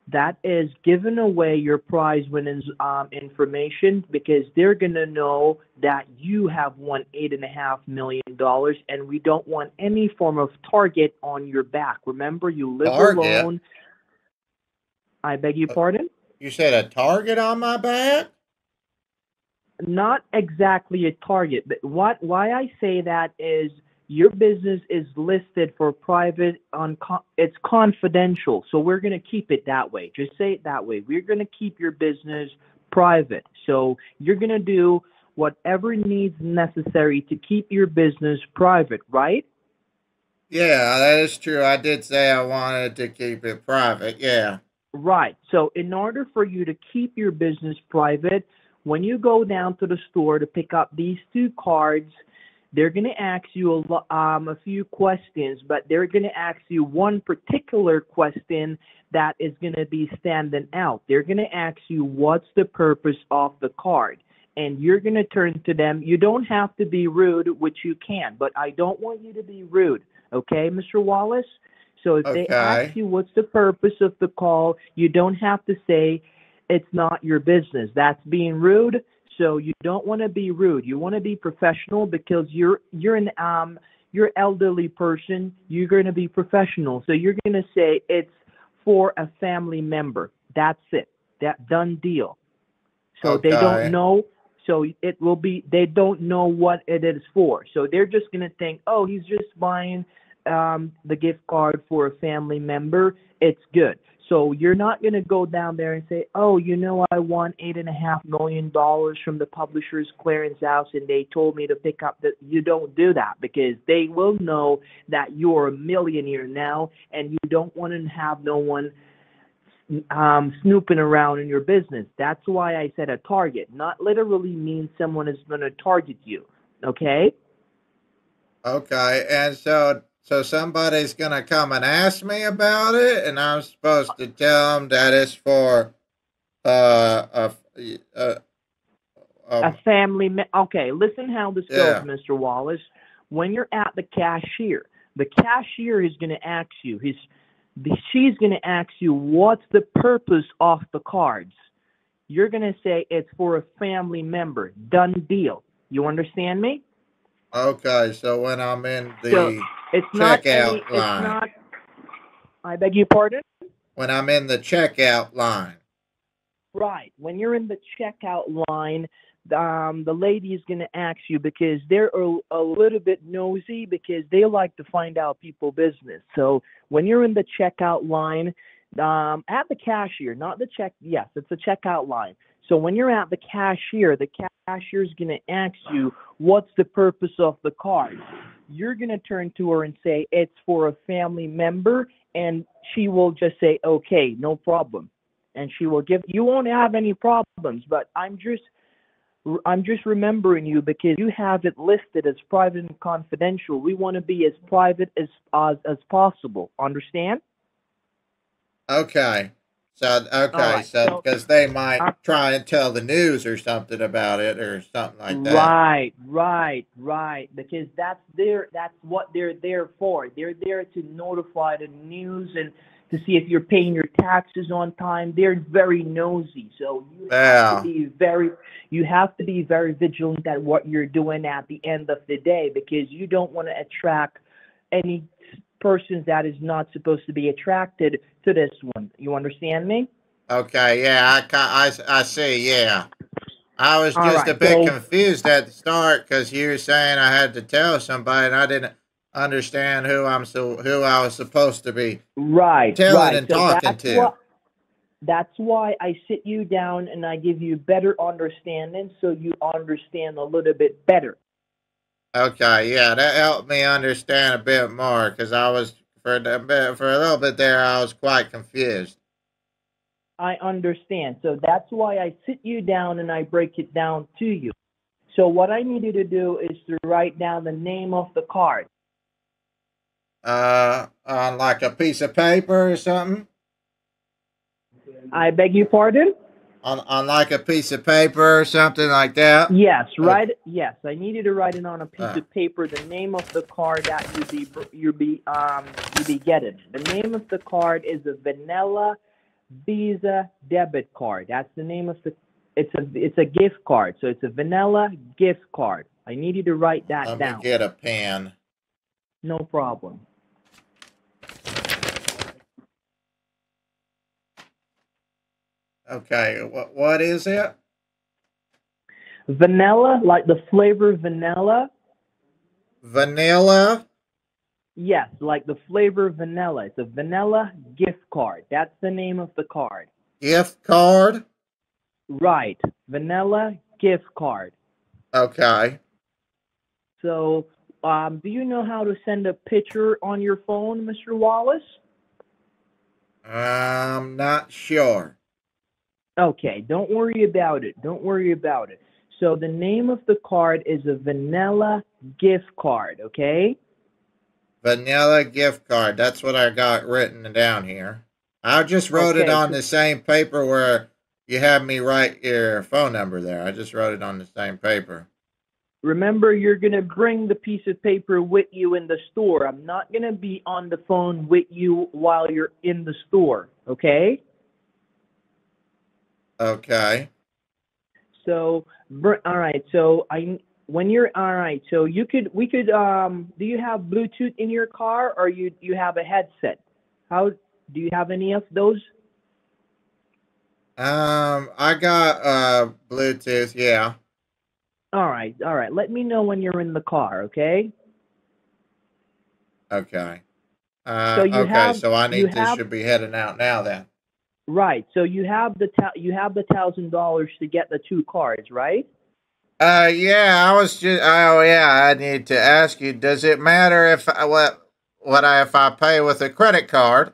that is giving away your prize winnings um, information, because they're going to know that you have won eight and a half million dollars, and we don't want any form of target on your back. Remember, you live target. alone. I beg your uh, pardon? You said a target on my back? Not exactly a target, but what why I say that is, your business is listed for private, on it's confidential. So we're going to keep it that way. Just say it that way. We're going to keep your business private. So you're going to do whatever needs necessary to keep your business private, right? Yeah, that is true. I did say I wanted to keep it private. Yeah. Right. So in order for you to keep your business private, when you go down to the store to pick up these two cards, they're going to ask you a, um, a few questions, but they're going to ask you one particular question that is going to be standing out. They're going to ask you, what's the purpose of the card? And you're going to turn to them. You don't have to be rude, which you can, but I don't want you to be rude. Okay, Mister Wallace? So if okay. they ask you what's the purpose of the call, you don't have to say it's not your business. That's being rude. So you don't want to be rude. You want to be professional, because you're you're an um you're elderly person. You're going to be professional. So you're going to say it's for a family member. That's it. That done deal. So okay. they don't know. So it will be they don't know what it is for. So they're just going to think, oh, he's just buying um the gift card for a family member. It's good. So you're not going to go down there and say, oh, you know, I won eight and a half million dollars from the Publishers Clearing House, and they told me to pick up the, you don't do that, because they will know that you're a millionaire now, and you don't want to have no one um, snooping around in your business. That's why I said a target, not literally means someone is going to target you. Okay. Okay. And so So somebody's going to come and ask me about it, and I'm supposed to tell them that it's for uh, a, a, a, a family. Okay, listen how this yeah. goes, Mister Wallace. When you're at the cashier, the cashier is going to ask you, he's, she's going to ask you, what's the purpose of the cards? You're going to say it's for a family member. Done deal. You understand me? Okay, so when I'm in the so it's not checkout any, it's line. Not, I beg your pardon? When I'm in the checkout line. Right. When you're in the checkout line, um, the lady is going to ask you, because they're a, a little bit nosy, because they like to find out people's business. So when you're in the checkout line, um, at the cashier, not the check, yes, it's the checkout line. So when you're at the cashier, the cashier is going to ask you, what's the purpose of the card? You're going to turn to her and say, it's for a family member. And she will just say, okay, no problem. And she will give, you won't have any problems, but I'm just, I'm just remembering you, because you have it listed as private and confidential. We want to be as private as, as, as possible. Understand? Okay. So, okay, right, so because so, they might uh, try and tell the news or something about it or something like that. Right, right, right. Because that's their, that's what they're there for. They're there to notify the news and to see if you're paying your taxes on time. They're very nosy, so you yeah. have to be very, you have to be very vigilant at what you're doing at the end of the day, because you don't want to attract any persons that is not supposed to be attracted to this one. You understand me? Okay, yeah, I, I, I see, yeah. I was just right, a bit so, confused at the start, because you were saying I had to tell somebody, and I didn't understand who I'm so who I was supposed to be right, telling right. and so talking that's to. What, that's why I sit you down and I give you better understanding, so you understand a little bit better. Okay, yeah, that helped me understand a bit more, because I was, for a bit, for a little bit there, I was quite confused. I understand. So that's why I sit you down and I break it down to you. So what I need you to do is to write down the name of the card. Uh, on like a piece of paper or something? I beg your pardon? On, on like a piece of paper or something like that? Yes, right. Yes, I need you to write it on a piece uh. of paper, the name of the card that you be you be um you be getting. The name of the card is a Vanilla Visa debit card. That's the name of the, it's a, it's a gift card. So it's a vanilla gift card. I need you to write that Let down. Let me get a pen. No problem. Okay, what what is it? Vanilla, like the flavor vanilla. Vanilla? Yes, like the flavor vanilla. It's a vanilla gift card. That's the name of the card. Gift card? Right, vanilla gift card. Okay. So, um, do you know how to send a picture on your phone, Mister Wallace? I'm not sure. Okay, don't worry about it. Don't worry about it. So the name of the card is a vanilla gift card, okay? Vanilla gift card. That's what I got written down here. I just wrote okay. it on the same paper where you had me write your phone number there. I just wrote it on the same paper. Remember, you're going to bring the piece of paper with you in the store. I'm not going to be on the phone with you while you're in the store, okay? Okay. So, all right. So I, when you're, all right. So you could, we could, um, do you have Bluetooth in your car, or you, you have a headset? How do you have any of those? Um, I got, uh, Bluetooth. Yeah. All right. All right. Let me know when you're in the car. Okay. Okay. Uh, so you okay. Have, so I need to have, should be heading out now then. Right, so you have the you have the thousand dollars to get the two cards, right? Uh, yeah, I was just. Oh, yeah, I need to ask you. Does it matter if I, what what I if I pay with a credit card?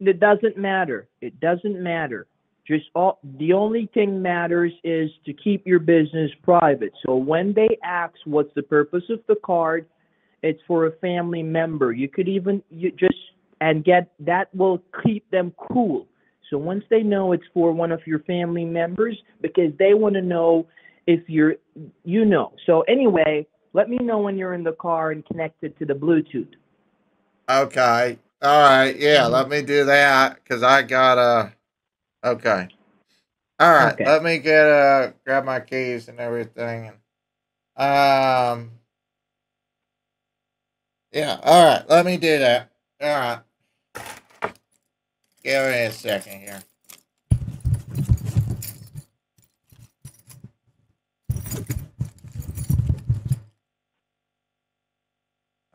It doesn't matter. It doesn't matter. Just all the only thing matters is to keep your business private. So when they ask what's the purpose of the card, it's for a family member. You could even you just and get that will keep them cool. So once they know it's for one of your family members, because they want to know if you're, you know. So anyway, let me know when you're in the car and connected to the Bluetooth. Okay. All right. Yeah, mm-hmm. Let me do that because I got a, okay. All right. Okay. Let me get a, grab my keys and everything. And, um. Yeah. All right. Let me do that. All right. Give me a second here.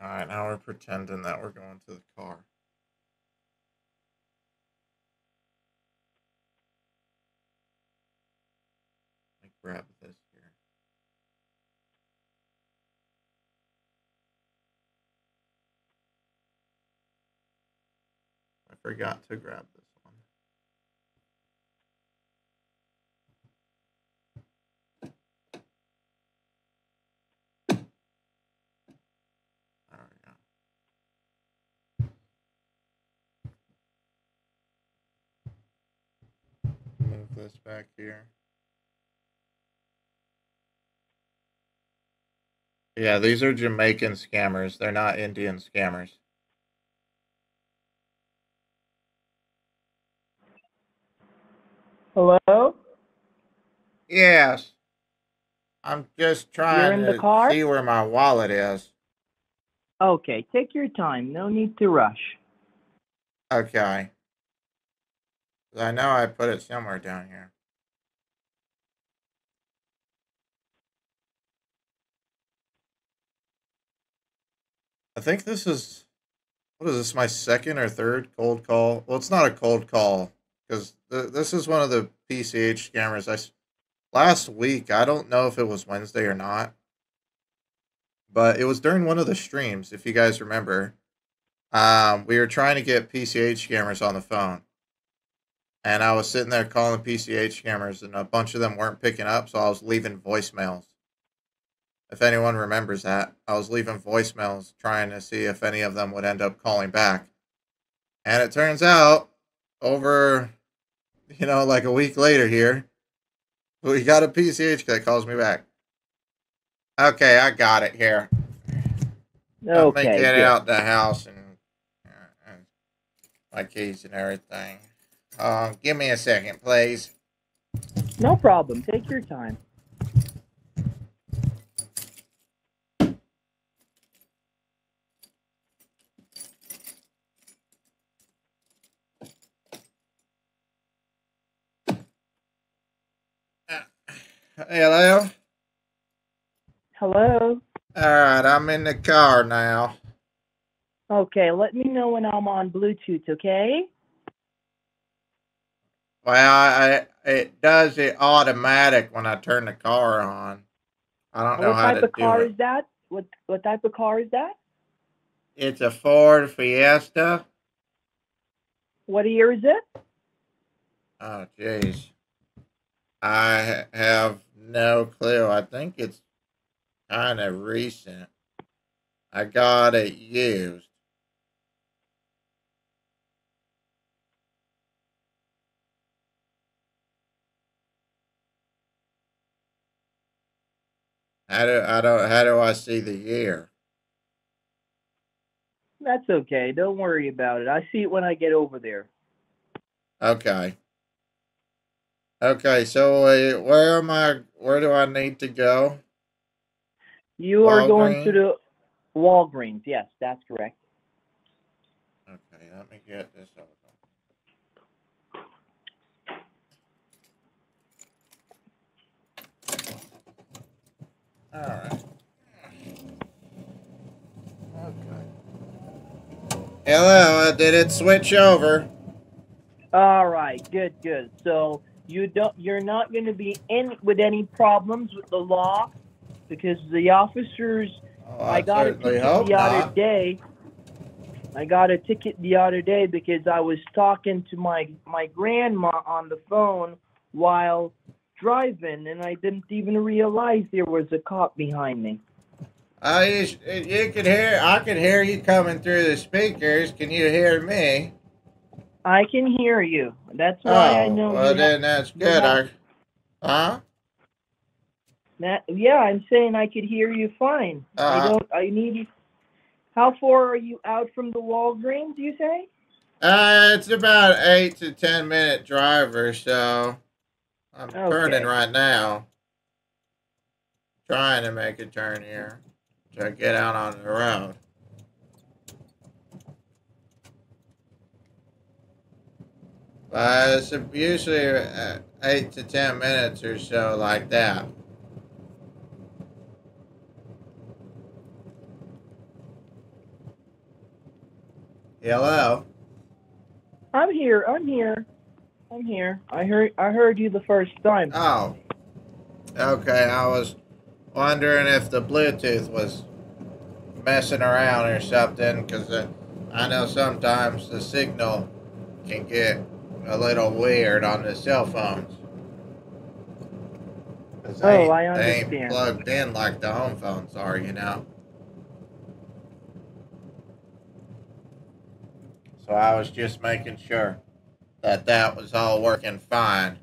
All right, now we're pretending that we're going to the car. Let me grab this here. Forgot to grab this one. There we go. Move this back here. Yeah, these are Jamaican scammers. They're not Indian scammers. Hello? Yes. I'm just trying to see where my wallet is. Okay, take your time. No need to rush. Okay. I know I put it somewhere down here. I think this is, what is this, my second or third cold call? Well, it's not a cold call. Because this is one of the P C H scammers. I, last week, I don't know if it was Wednesday or not, but it was during one of the streams, if you guys remember. Um, we were trying to get P C H scammers on the phone. And I was sitting there calling P C H scammers, and a bunch of them weren't picking up, so I was leaving voicemails. If anyone remembers that, I was leaving voicemails trying to see if any of them would end up calling back. And it turns out, over... you know, like a week later here, we got a P C H that calls me back. Okay, I got it here. Okay, I'll make it yeah. out the house and, and my keys and everything. Uh, give me a second, please. No problem. Take your time. Hello? Hello? All right, I'm in the car now. Okay, let me know when I'm on Bluetooth, okay? Well, I, I, it does it automatic when I turn the car on. I don't know how to do it. What type of car is that? What, what type of car is that? It's a Ford Fiesta. What year is it? Oh, jeez. I have no clue. I think it's kind of recent. I got it used. How do I don't how do I see the year? That's okay. Don't worry about it. I see it when I get over there. Okay. Okay, so uh, where am I? Where do I need to go? You are Walgreens? Going to the Walgreens. Yes, that's correct. Okay, let me get this over. All right. Okay. Hello. Did it switch over? All right. Good. Good. So. You don't. You're not going to be in with any problems with the law, because the officers. Oh, I, I got a ticket the not. other day. I got a ticket the other day because I was talking to my my grandma on the phone while driving, and I didn't even realize there was a cop behind me. I you could hear. I could hear you coming through the speakers. Can you hear me? I can hear you. That's why oh, I know. Well, then that's good. I, huh? That, yeah, I'm saying I could hear you fine. Uh -huh. I don't. I need you. How far are you out from the Walgreens? You say? Uh, it's about eight to ten minute drive or so. I'm okay. turning right now. Trying to make a turn here to get out on the road. Uh, it's usually uh, eight to ten minutes or so, like that. Hello. I'm here. I'm here. I'm here. I heard. I heard you the first time. Oh. Okay. I was wondering if the Bluetooth was messing around or something, because I know sometimes the signal can get a little weird on the cell phones. They oh, ain't, I understand. They ain't plugged in like the home phones are, you know. So I was just making sure that that was all working fine.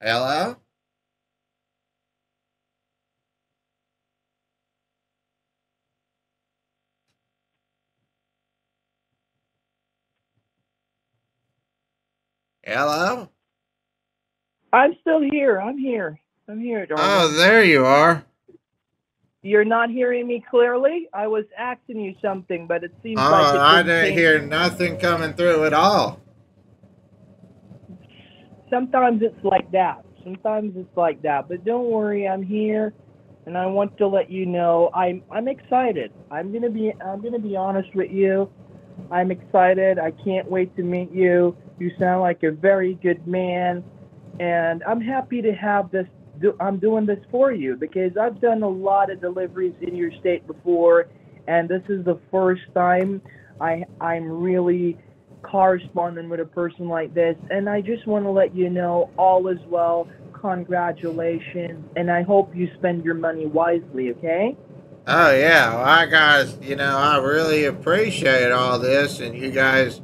Hello? Hello? I'm still here. I'm here. I'm here, darling. Oh, there you are. You're not hearing me clearly? I was asking you something, but it seems oh, like... Oh, I didn't hear nothing coming through at all. Sometimes it's like that. Sometimes it's like that. But don't worry, I'm here, and I want to let you know I'm I'm excited. I'm gonna be I'm gonna be honest with you. I'm excited. I can't wait to meet you. You sound like a very good man, and I'm happy to have this. Do, I'm doing this for you because I've done a lot of deliveries in your state before, and this is the first time I, I'm really corresponding with a person like this, and I just want to let you know all is well. Congratulations, and I hope you spend your money wisely, okay? Oh, yeah. Well, I guys, you know, I really appreciate all this, and you guys...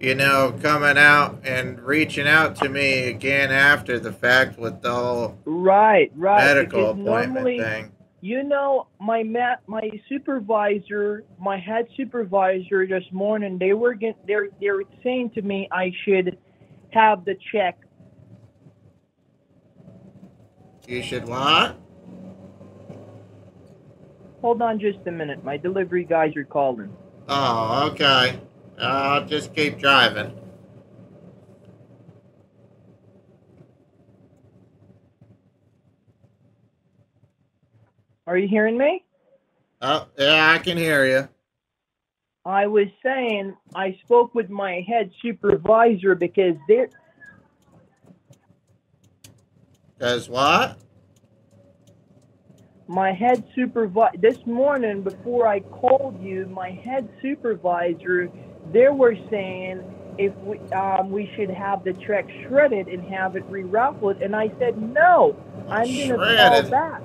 You know, coming out and reaching out to me again after the fact with the whole right, right, medical appointment normally, thing. you know, my ma- my supervisor, my head supervisor this morning, they were get- they're they're saying to me I should have the check. You should what? Hold on just a minute. My delivery guys are calling. Oh, okay. I'll just keep driving. Are you hearing me? Oh, yeah, I can hear you. I was saying I spoke with my head supervisor because they're... Because what? My head supervisor... This morning, before I called you, my head supervisor, they were saying if we, um, we should have the check shredded and have it re-raffled. And I said, no, I'm going to call back.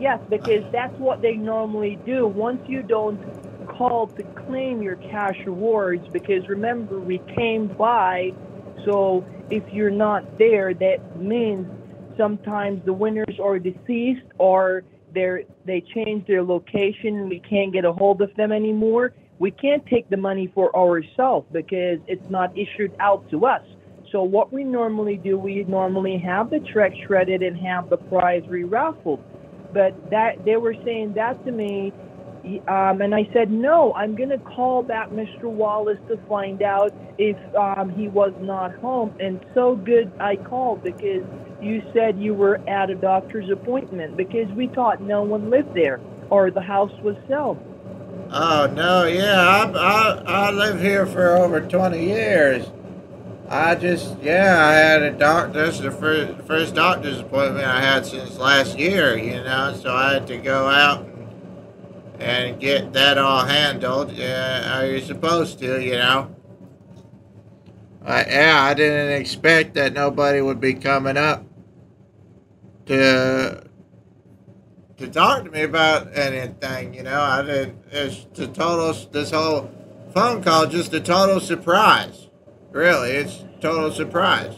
Yes, because that's what they normally do. Once you don't call to claim your cash rewards, because remember, we came by, so if you're not there, that means sometimes the winners are deceased or they're, they change their location. We can't get a hold of them anymore. We can't take the money for ourselves because it's not issued out to us. So what we normally do, we normally have the check shredded and have the prize re-raffled. But that they were saying that to me, um, and I said, no, I'm going to call back Mister Wallace to find out if um, he was not home. And so good I called because you said you were at a doctor's appointment because we thought no one lived there or the house was sold. Oh, no, yeah, I, I, I live here for over twenty years. I just, yeah, I had a doctor, this is the first, first doctor's appointment I had since last year, you know, so I had to go out and, and get that all handled, yeah, uh, you're supposed to, you know. I, yeah, I didn't expect that nobody would be coming up to, to talk to me about anything, you know, I didn't, it's a total, this whole phone call, just a total surprise. Really, it's total surprise.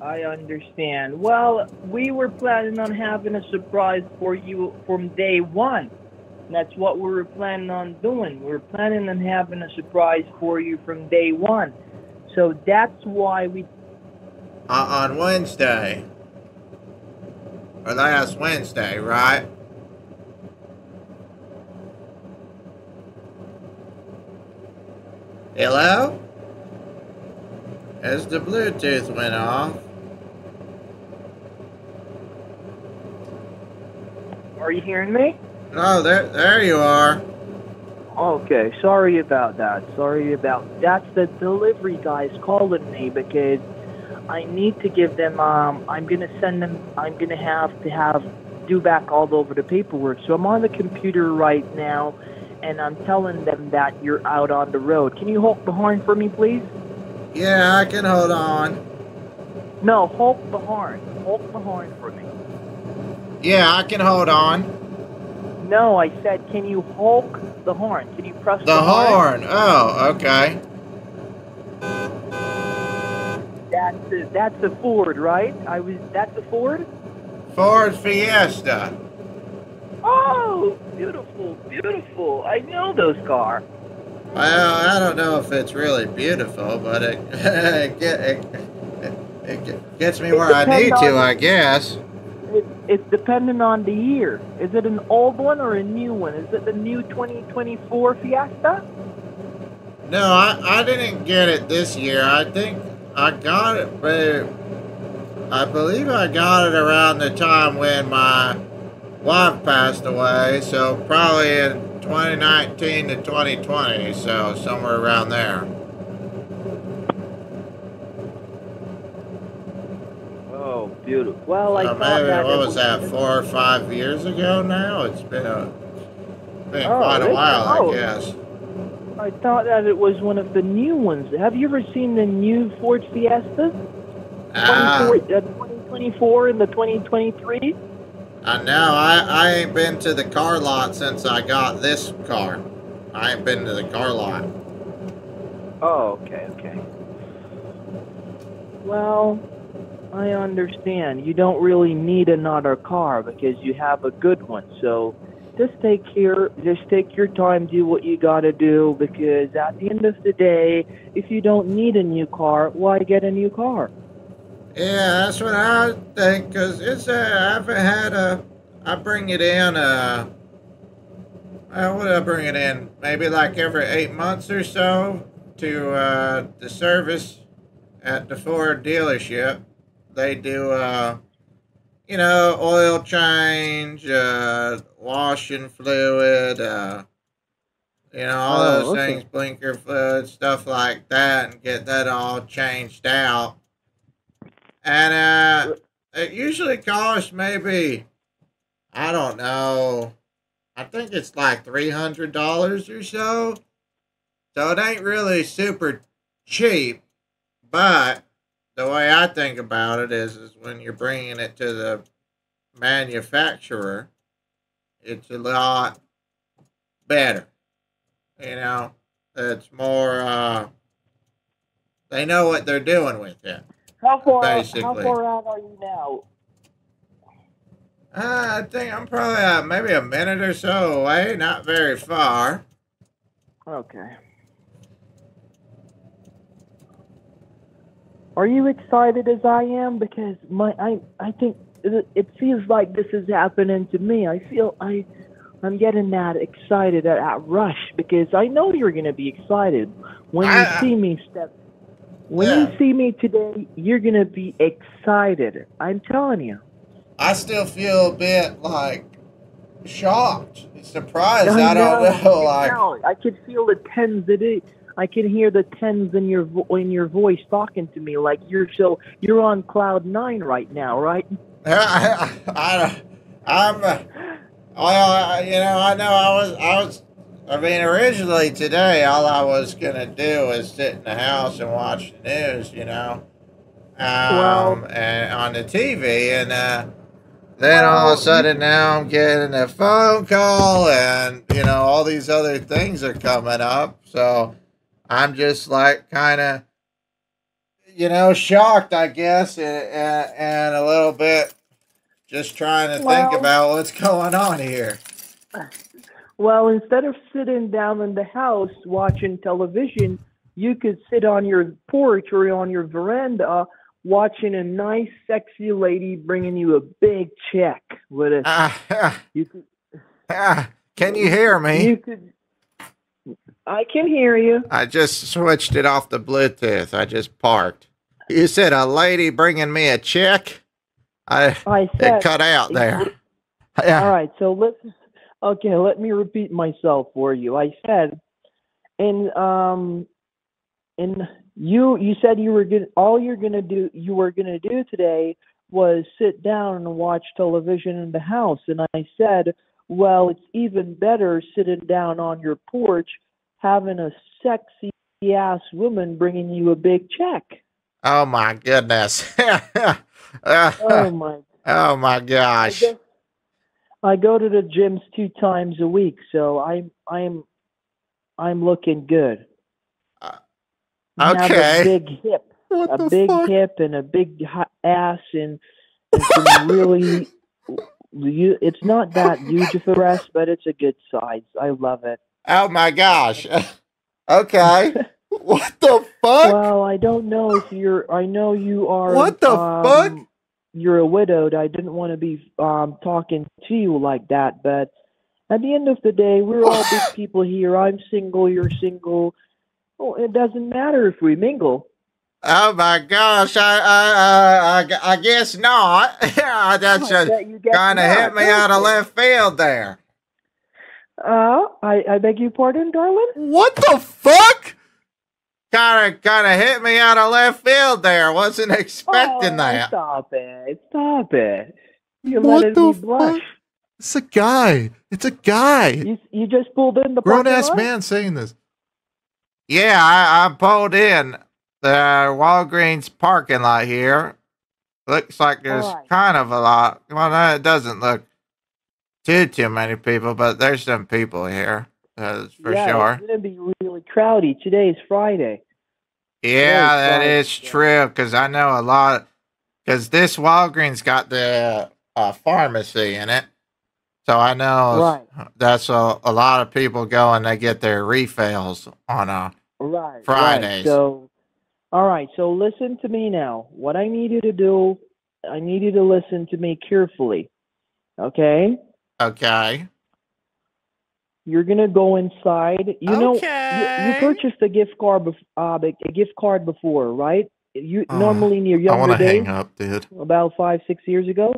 I understand. Well, we were planning on having a surprise for you from day one. That's what we were planning on doing. We were planning on having a surprise for you from day one. So that's why we... Uh, on Wednesday. Or last Wednesday, right? Hello? As the Bluetooth went off. Are you hearing me? No, there, there you are. Okay, sorry about that. Sorry about that's the delivery guys calling me because I need to give them. Um, I'm gonna send them. I'm gonna have to have do back all over the paperwork. So I'm on the computer right now, and I'm telling them that you're out on the road. Can you honk the horn for me, please? Yeah, I can hold on. No, honk the horn. Honk the horn for me. Yeah, I can hold on. No, I said, can you honk the horn? Can you press the, the horn? horn? Oh, okay. That's a, that's a Ford, right? I was. That's a Ford? Ford Fiesta. Oh, beautiful, beautiful. I know those cars. Well, I don't know if it's really beautiful, but it it, it, it, it gets me where I need to, I guess. It, it's dependent on the year. Is it an old one or a new one? Is it the new twenty twenty-four Fiesta? No, I, I didn't get it this year. I think I got it, but I believe I got it around the time when my wife passed away, so probably in twenty nineteen to twenty twenty, so somewhere around there. Oh, beautiful. Well, I so thought maybe, that... What was that, four or five years ago now? It's been, a, been oh, quite a while, oh. I guess. I thought that it was one of the new ones. Have you ever seen the new Ford Fiesta? Uh, twenty twenty-four and the twenty twenty-three? I know, I, I ain't been to the car lot since I got this car. I ain't been to the car lot. Oh, okay, okay. Well, I understand. You don't really need another car because you have a good one. So just take your, just take your time, do what you got to do, because at the end of the day, if you don't need a new car, why get a new car? Yeah, that's what I think, because it's a, I haven't had a, I bring it in, uh, what do I bring it in? Maybe like every eight months or so to uh, the service at the Ford dealership. They do, uh, you know, oil change, uh, washing fluid, uh, you know, all oh, those okay. things, blinker fluid, stuff like that, and get that all changed out. And uh, it usually costs maybe, I don't know, I think it's like three hundred dollars or so. So it ain't really super cheap, but the way I think about it is, is when you're bringing it to the manufacturer, it's a lot better. You know, it's more, uh, they know what they're doing with it. How far, basically. How far out are you now? Uh, I think I'm probably uh, maybe a minute or so away, not very far. Okay. Are you excited as I am? Because my I I think it, it feels like this is happening to me. I feel I I'm getting that excited, that, that rush, because I know you're gonna be excited when you I, see me step. When yeah. you see me today, you're going to be excited. I'm telling you. I still feel a bit, like, shocked, surprised. I, I know, don't know, like... Know. I could feel the tens of it. I can hear the tens in your, in your voice talking to me, like you're so... You're on cloud nine right now, right? I, I, I'm... Well, you know, I know I was... I was I mean, originally today, all I was going to do was sit in the house and watch the news, you know, um, well, and on the T V. And uh, then well, all of a sudden now I'm getting a phone call and, you know, all these other things are coming up. So I'm just like kind of, you know, shocked, I guess, and, and, and a little bit just trying to well, think about what's going on here. Well, instead of sitting down in the house watching television, you could sit on your porch or on your veranda watching a nice, sexy lady bringing you a big check. With a, uh, uh, you could, uh, can you hear me? You could, I can hear you. I just switched it off the Bluetooth. I just parked. You said a lady bringing me a check? I, I said, it cut out there. It, yeah. All right, so let's... Okay, let me repeat myself for you. I said, and um, and you you said you were good. All you're gonna do, you were gonna do today was sit down and watch television in the house. And I said, well, it's even better sitting down on your porch, having a sexy ass woman bringing you a big check. Oh my goodness! oh my. Oh my gosh. I go to the gyms two times a week, so I'm I'm I'm looking good. Uh, okay. A big hip, what a big fuck? hip, and a big ass, and, and some really. You, it's not that huge of a breast, but it's a good size. I love it. Oh my gosh! Okay. What the fuck? Well, I don't know if you're. I know you are. What the um, fuck? You're a widowed. I didn't want to be um, talking to you like that, but at the end of the day, we're all big people here. I'm single. You're single. Oh, it doesn't matter if we mingle. Oh my gosh! I I I, I guess not. That's just kind of hit me out of left field there. Uh, I I beg your pardon, darling. What the fuck? Kind of, kind of hit me out of left field there. Wasn't expecting oh, that. Stop it! Stop it! You let me blush. Fuck? It's a guy. It's a guy. You, you just pulled in the grown ass man saying this. Yeah, I, I pulled in the Walgreens parking lot here. Looks like there's right. kind of a lot. Well, no, it doesn't look too too many people, but there's some people here. Uh, for yeah, sure. It's going to be really crowded. Today is Friday. Yeah, Today is Friday. That is true, because I know a lot Because this Walgreens got the uh, pharmacy in it. So I know right. that's a, a lot of people go and they get their refills on a right, Fridays. Right. So, all right. So listen to me now. What I need you to do, I need you to listen to me carefully. Okay? Okay. You're going to go inside. You okay. know, you, you purchased a gift card, uh, a gift card before, right? You um, normally in your younger days, hang up, dude. About five, six years ago,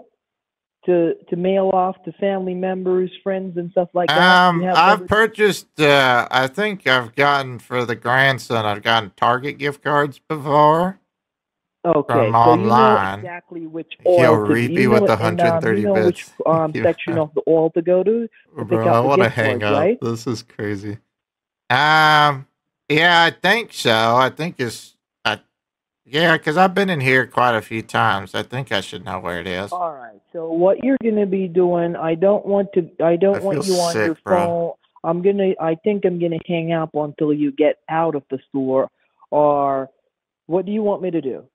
to to mail off to family members, friends, and stuff like that. Um, I've purchased. Uh, I think I've gotten for the grandson. I've gotten Target gift cards before. Okay, from so online. You know exactly which oil. He'll read me with the one hundred thirty and, um, you know bits. Which um, section of the oil to go to? to Bro, I want to hang cards, up. Right? This is crazy. Um, yeah, I think so. I think it's. Yeah, because I've been in here quite a few times. I think I should know where it is. All right. So what you're going to be doing, I don't want to. I don't I want you on sick, your bro. phone. I'm gonna. I think I'm gonna hang up until you get out of the store. Or, what do you want me to do?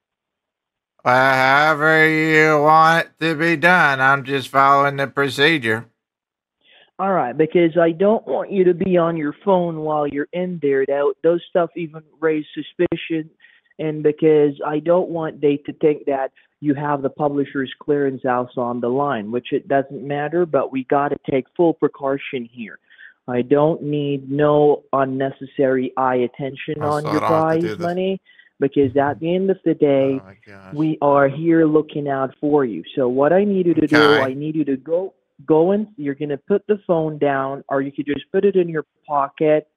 Well, however you want it to be done. I'm just following the procedure. All right, because I don't want you to be on your phone while you're in there. That those stuff even raise suspicion. And because I don't want they to think that you have the Publishers Clearing House on the line, which it doesn't matter, but we got to take full precaution here. I don't need no unnecessary eye attention on your prize money, because at the end of the day, oh we are here looking out for you. So what I need you to okay. do, I need you to go, go in. You're going to put the phone down, or you could just put it in your pocket.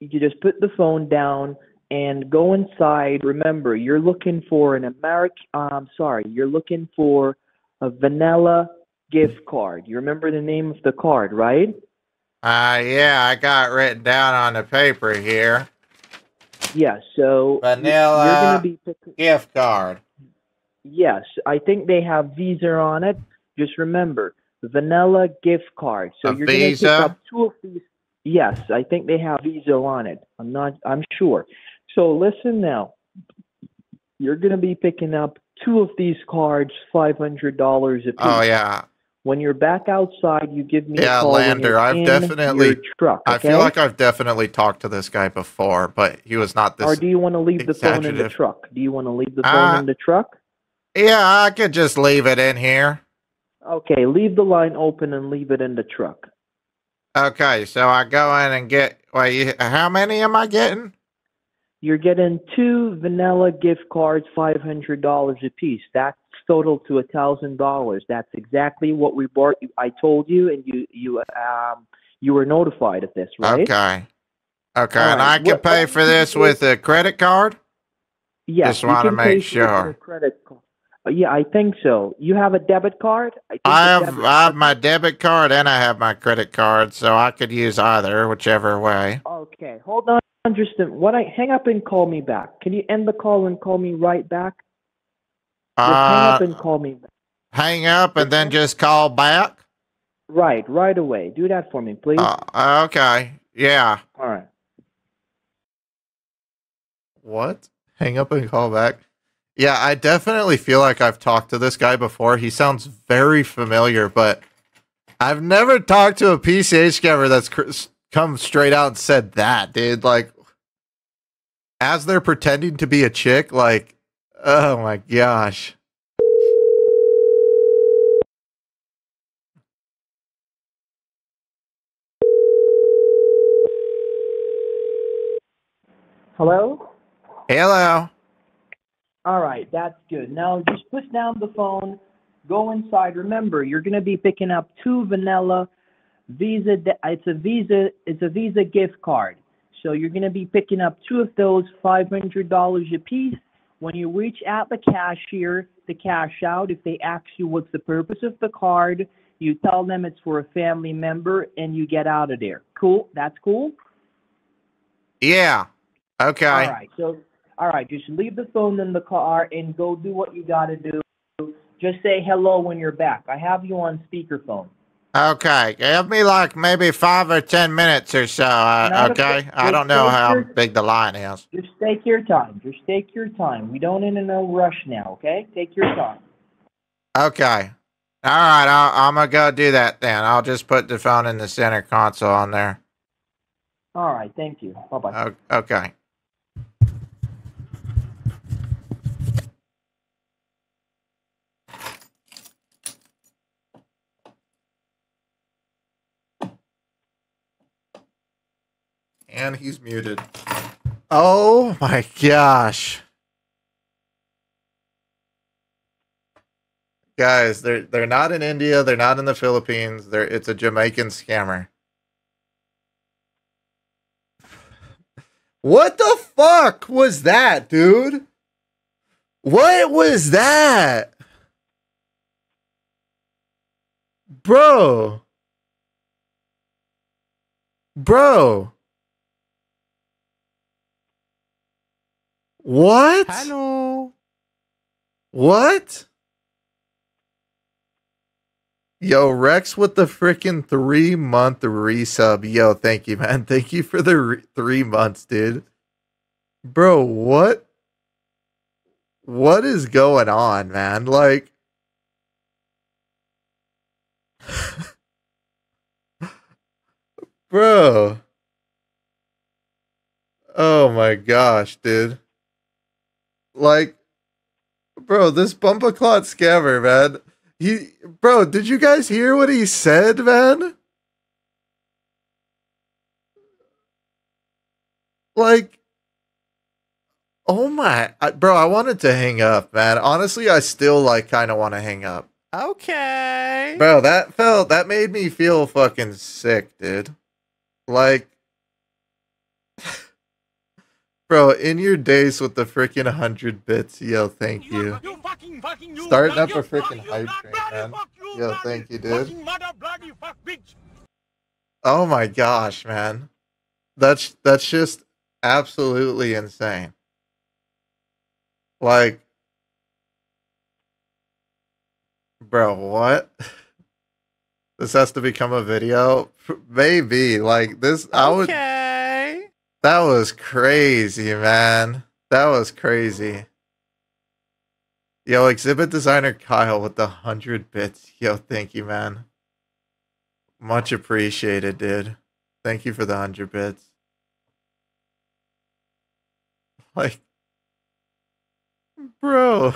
You could just put the phone down. And go inside. Remember, you're looking for an American. I'm sorry, you're looking for a vanilla gift card. You remember the name of the card, right? Uh, yeah, I got it written down on the paper here. Yeah, so vanilla you're gonna be picking gift card. Yes, I think they have Visa on it. Just remember, vanilla gift card. So a you're going to pick up two of these. Yes, I think they have Visa on it. I'm not. I'm sure. So listen now, you're going to be picking up two of these cards, five hundred dollars a piece. Oh, yeah. When you're back outside, you give me yeah, a call. Yeah, Lander, I've definitely, truck, okay? I feel like I've definitely talked to this guy before, but he was not this Or do you want to leave the phone in the truck? Do you want to leave the phone uh, in the truck? Yeah, I could just leave it in here. Okay, leave the line open and leave it in the truck. Okay, so I go in and get, well, you, how many am I getting? You're getting two vanilla gift cards, five hundred dollars a piece. That's total to one thousand dollars. That's exactly what we bought. I told you, and you you um you were notified of this, right? Okay. Okay, right. And I can what, pay for this with a credit card? Yes. Just want to make sure. Credit card. Uh, yeah, I think so. You have a debit card? I, think I, have, debit I have my debit card and I have my credit card, so I could use either, whichever way. Okay, hold on. Understand what I hang up and call me back. Can you end the call and call me right back? Just uh, hang up and call me back. Hang up and then just call back? Right, right away. Do that for me, please. Uh, okay, yeah. All right. What? Hang up and call back? Yeah, I definitely feel like I've talked to this guy before. He sounds very familiar, but I've never talked to a P C H scammer that's cr come straight out and said that, dude. Like, as they're pretending to be a chick, like, oh my gosh. Hello? Hello. All right, that's good. Now just push down the phone, go inside. Remember, you're going to be picking up two vanilla Visa. It's a Visa. It's a Visa gift card. So you're going to be picking up two of those, five hundred dollars a piece. When you reach out the cashier to cash out, if they ask you what's the purpose of the card, you tell them it's for a family member, and you get out of there. Cool. That's cool. Yeah. Okay. All right. So. All right, just leave the phone in the car and go do what you got to do. Just say hello when you're back. I have you on speakerphone. Okay, give me like maybe five or ten minutes or so, uh, okay? Just, I don't know how your, big the line is. Just take your time. Just take your time. We don't in a no rush now, okay? Take your time. Okay. All right, I'll, I'm going to go do that then. I'll just put the phone in the center console on there. All right, thank you. Bye-bye. Okay. And he's muted. Oh my gosh. Guys, they're they're not in India, they're not in the Philippines, they're it's a Jamaican scammer. What the fuck was that, dude? What was that? Bro. Bro. What? Hello. What? Yo, Rex with the freaking three month resub. Yo, thank you, man. Thank you for the re three months, dude. Bro, what? What is going on, man? Like, bro. Oh my gosh, dude. Like, bro, this bump-a-clot scammer, man. He, bro, did you guys hear what he said, man? Like, oh my, I, bro, I wanted to hang up, man. Honestly, I still, like, kind of want to hang up. Okay. Bro, that felt, that made me feel fucking sick, dude. Like, bro, in your days with the freaking one hundred bits, yo, thank you. you. Fucking, fucking, you Starting up you, a freaking hype train, man. You, yo, thank you, dude. Mother, bloody, fuck, bitch. Oh my gosh, man. That's, that's just absolutely insane. Like, bro, what? This has to become a video? Maybe, like, this, okay. I would... That was crazy, man. That was crazy. Yo, exhibit designer Kyle with the one hundred bits. Yo, thank you, man. Much appreciated, dude. Thank you for the one hundred bits. Like, bro.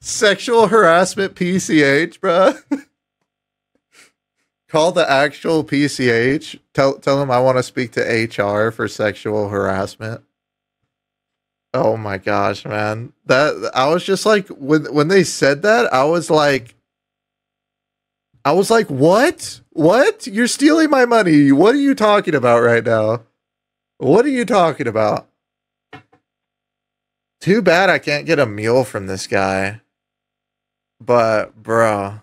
Sexual harassment P C H, bro. Call the actual P C H. Tell tell him I want to speak to H R for sexual harassment. Oh my gosh, man! That I was just like when when they said that, I was like, I was like, what? What? You're stealing my money? What are you talking about right now? What are you talking about? Too bad I can't get a meal from this guy. But bro.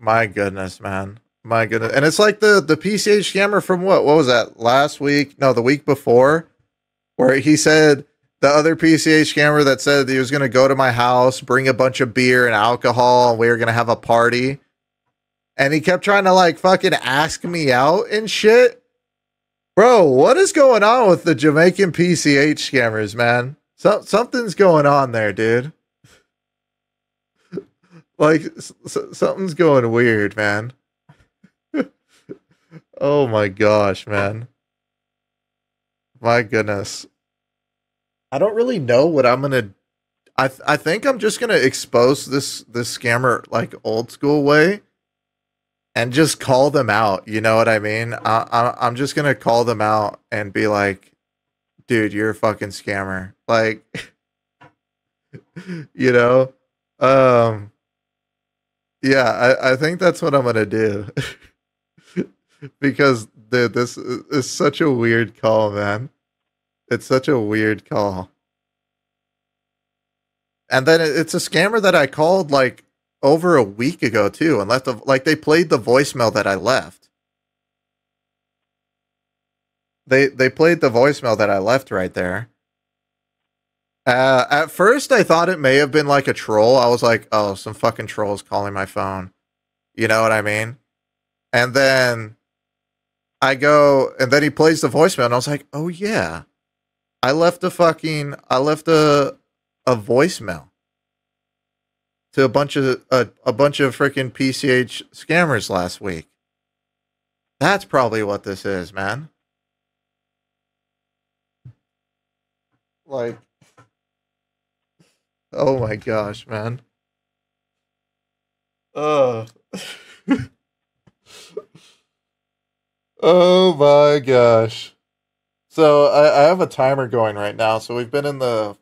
My goodness, man. My goodness. And it's like the, the P C H scammer from what? What was that? Last week? No, the week before, where he said the other P C H scammer that said that he was going to go to my house, bring a bunch of beer and alcohol, and we were going to have a party. And he kept trying to like fucking ask me out and shit. Bro, what is going on with the Jamaican P C H scammers, man? So, something's going on there, dude. Like, so, something's going weird, man. Oh my gosh, man. My goodness. I don't really know what I'm gonna... I, th I think I'm just gonna expose this, this scammer, like, old school way. And just call them out, you know what I mean? I, I, I'm just gonna call them out and be like, dude, you're a fucking scammer. Like, you know? Um... Yeah, I, I think that's what I'm gonna do. Because dude, this is, is such a weird call, man. It's such a weird call. And then it, it's a scammer that I called like over a week ago too, and left a, like they played the voicemail that I left. They they played the voicemail that I left right there. Uh, at first, I thought it may have been like a troll. I was like, oh, some fucking troll's calling my phone. You know what I mean? And then I go, and then he plays the voicemail, and I was like, oh, yeah. I left a fucking, I left a, a voicemail to a bunch of, a, a bunch of freaking P C H scammers last week. That's probably what this is, man. Like, oh my gosh, man. Uh. Oh my gosh. So I, I have a timer going right now. So we've been in the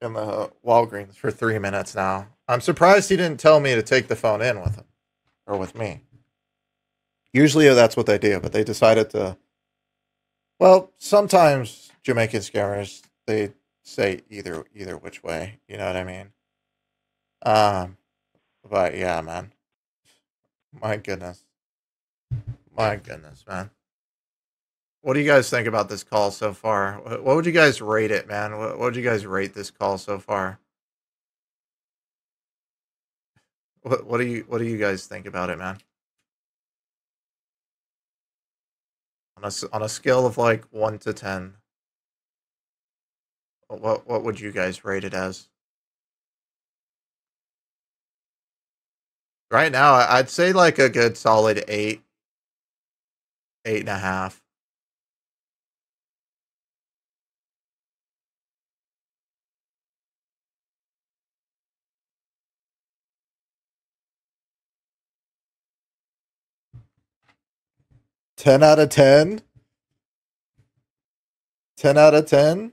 in the Walgreens for three minutes now. I'm surprised he didn't tell me to take the phone in with him or with me. Usually that's what they do, but they decided to. Well, sometimes Jamaican scammers, they say either either which way. You know what I mean? Um, but yeah, man. My goodness. My goodness, man. What do you guys think about this call so far? What would you guys rate it, man? What would you guys rate this call so far? What what do you what do you guys think about it, man? On a, on a scale of like one to ten, what what would you guys rate it as? Right now, I'd say like a good solid eight, eight and a half. ten out of ten? ten out of ten?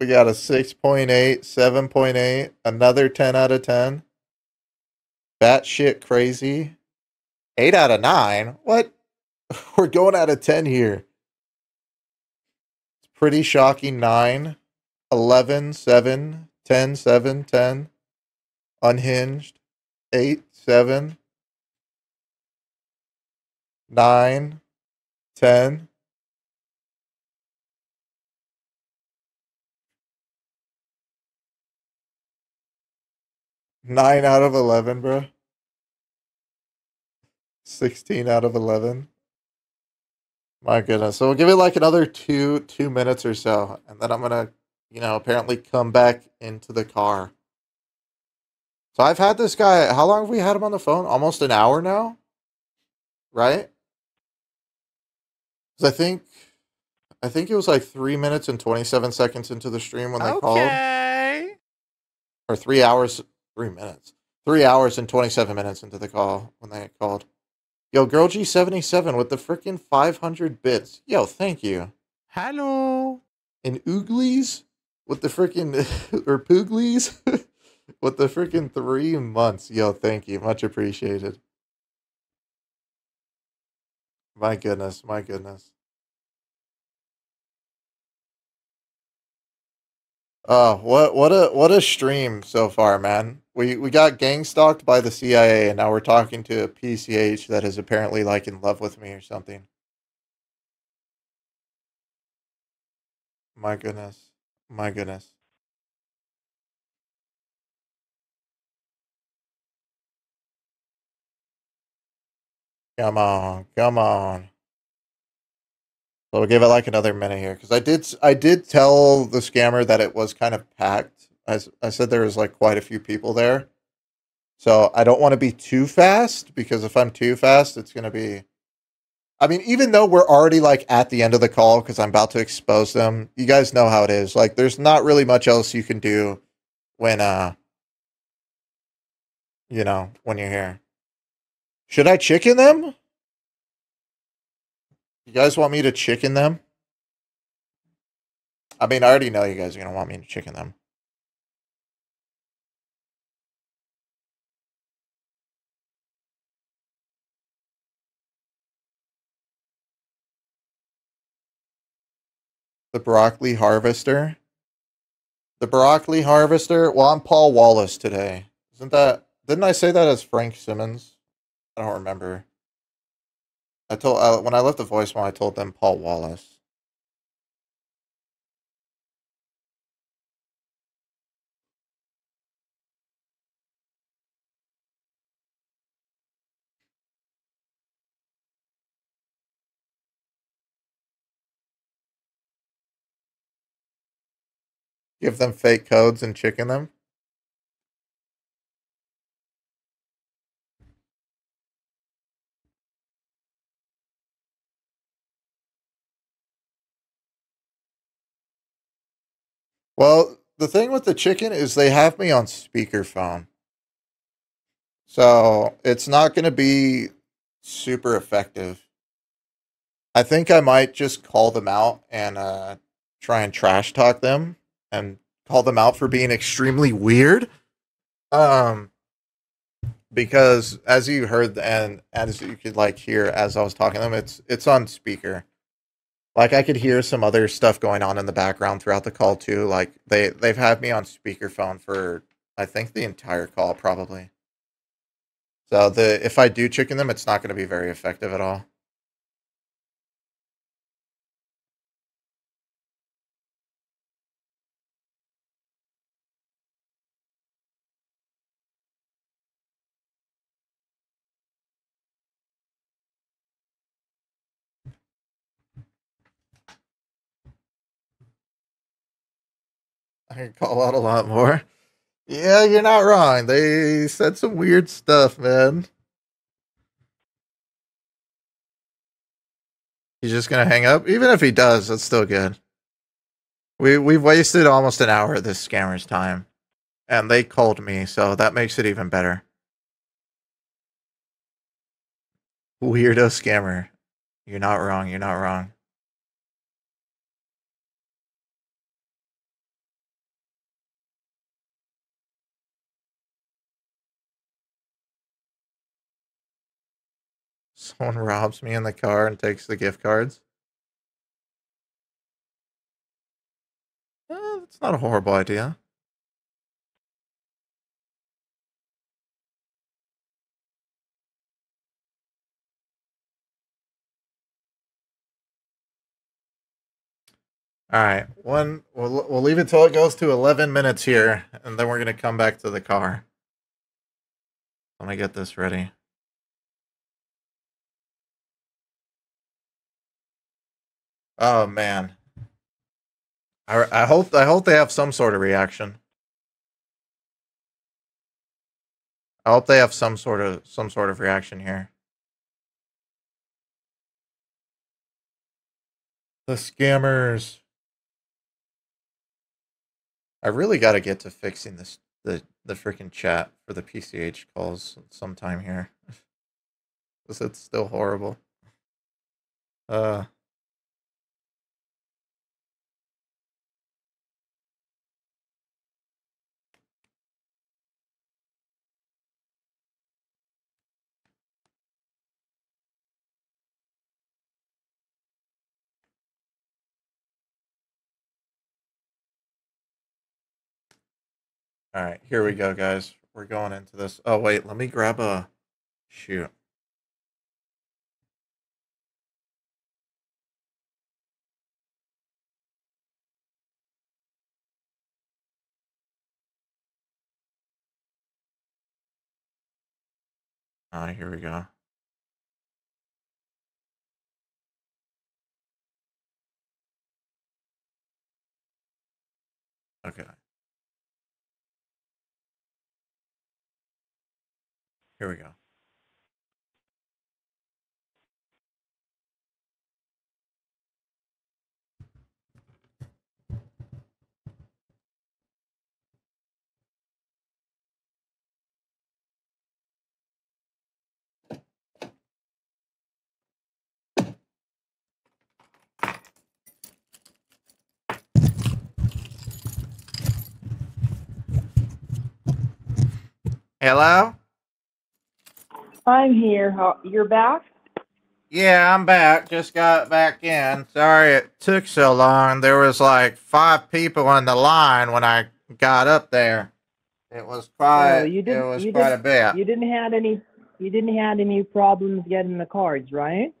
We got a six point eight, seven point eight, another ten out of ten. Batshit crazy. eight out of nine? What? We're going out of ten here. It's pretty shocking. nine, eleven, seven, ten, seven, ten. Unhinged. eight, seven. Nine, ten. Nine out of eleven, bro. Sixteen out of eleven. My goodness. So we'll give it like another two, two minutes or so, and then I'm gonna, you know, apparently come back into the car. So I've had this guy. How long have we had him on the phone? Almost an hour now, right? I think, I think it was like three minutes and twenty-seven seconds into the stream when they okay. called, or three hours, three minutes, three hours and twenty-seven minutes into the call when they called. Yo, Girl G seventy-seven with the freaking five hundred bits. Yo, thank you. Hello. And Ooglies with the freaking or Pooglies with the freaking three months. Yo, thank you, much appreciated. My goodness, my goodness. Oh, what what a what a stream so far, man. We we got gang stalked by the C I A, and now we're talking to a P C H that is apparently like in love with me or something. My goodness, my goodness. Come on, come on. So we'll give it like another minute here, because I did I did tell the scammer that it was kind of packed. I, I said there was like quite a few people there. So I don't want to be too fast, because if I'm too fast, it's going to be... I mean, even though we're already like at the end of the call because I'm about to expose them, you guys know how it is. Like, there's not really much else you can do when, uh, you know, when you're here. Should I chicken them? You guys want me to chicken them? I mean, I already know you guys are going to want me to chicken them. The broccoli harvester. The broccoli harvester. Well, I'm Paul Wallace today. Isn't that... Didn't I say that as Frank Simmons? I don't remember. I told I, when I left the voicemail, I told them Paul Wallace. Give them fake codes and chicken them? Well, the thing with the chicken is they have me on speakerphone. So it's not going to be super effective. I think I might just call them out and uh, try and trash talk them and call them out for being extremely weird. Um, because as you heard and as you could like hear as I was talking to them, it's, it's on speaker. Like I could hear some other stuff going on in the background throughout the call too. Like they, they've had me on speakerphone for, I think, the entire call probably. So the, if I do chicken them, it's not going to be very effective at all. I can call out a lot more. Yeah, you're not wrong. They said some weird stuff, man. He's just gonna hang up? Even if he does, that's still good. We we've wasted almost an hour of this scammer's time. And they called me, so that makes it even better. Weirdo scammer. You're not wrong, you're not wrong. Someone robs me in the car and takes the gift cards. Eh, that's not a horrible idea. All right, one. We'll we'll leave it till it goes to eleven minutes here, and then we're gonna come back to the car. Let me get this ready. Oh man, I I hope I hope they have some sort of reaction. I hope they have some sort of some sort of reaction here. The scammers. I really got to get to fixing this the the freaking chat for the P C H calls sometime here. 'Cause it's still horrible. Uh. All right, here we go, guys. We're going into this. Oh, wait, let me grab a... Shoot. All right, here we go. Okay. Here we go. Hello? I'm here. You're back? Yeah, I'm back. Just got back in. Sorry it took so long. There was like five people on the line when I got up there. It was quite. Oh, you didn't, it was you quite didn't, a bit. You didn't have any. You didn't have any problems getting the cards, right?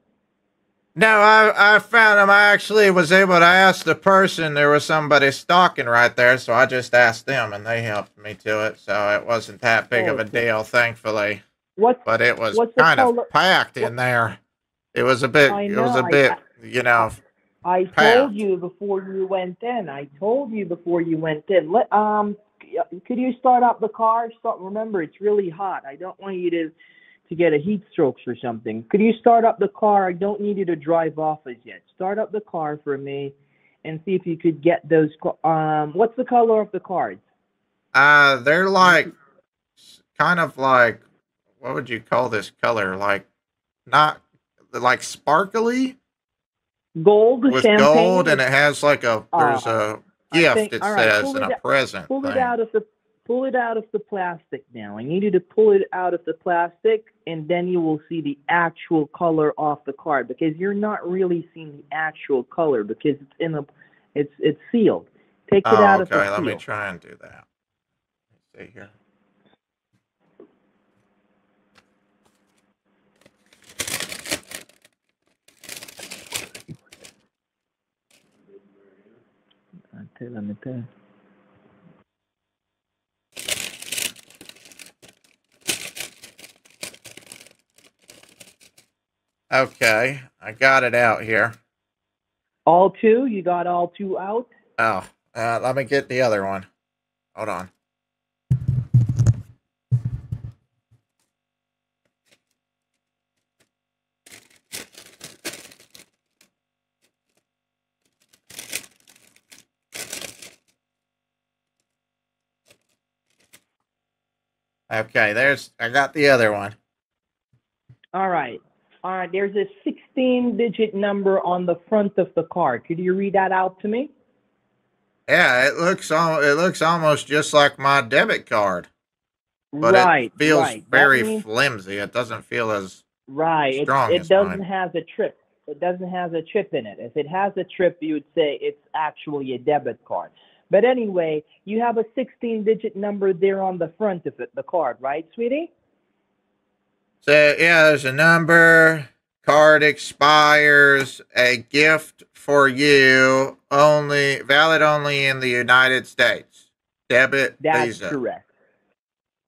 No, I I found them. I actually was able to ask the person. There was somebody stalking right there, so I just asked them, and they helped me to it. So it wasn't that big oh, of a okay. deal, thankfully. What, but it was kind color? of packed in what? there. It was a bit, know, it was a bit, I, you know, I told you before you went in. I told you before you went in. Let, um, could you start up the car? Start, remember, it's really hot. I don't want you to, to get a heat strokes or something. Could you start up the car? I don't need you to drive off as yet. Start up the car for me and see if you could get those. Um, what's the color of the cards? Uh, they're like kind of like, what would you call this color? Like not like sparkly. Gold, with champagne. Gold, and it has like a there's uh, a gift think, it right, says and a out, present. Pull thing. it out of the pull it out of the plastic now. I need you to pull it out of the plastic, and then you will see the actual color off the card, because you're not really seeing the actual color because it's in a it's it's sealed. Take oh, it out okay. of the seal. Okay, let me try and do that. Let's see here. Let me tell you. Okay, I got it out here. All two? You got all two out? Oh, uh, let me get the other one. Hold on. Okay, there's, I got the other one. All right. All right, there's a sixteen digit number on the front of the card. Could you read that out to me? Yeah, it looks, it looks almost just like my debit card. But right, it feels right. very means, flimsy. It doesn't feel as right. strong it, it as doesn't mine. have a chip. It doesn't have a chip in it. If it has a chip, you would say it's actually a debit card. But anyway, you have a sixteen digit number there on the front of it, the card, right, sweetie? So, yeah, there's a number, card expires, a gift for you, only valid only in the United States. Debit that's Visa. That's correct.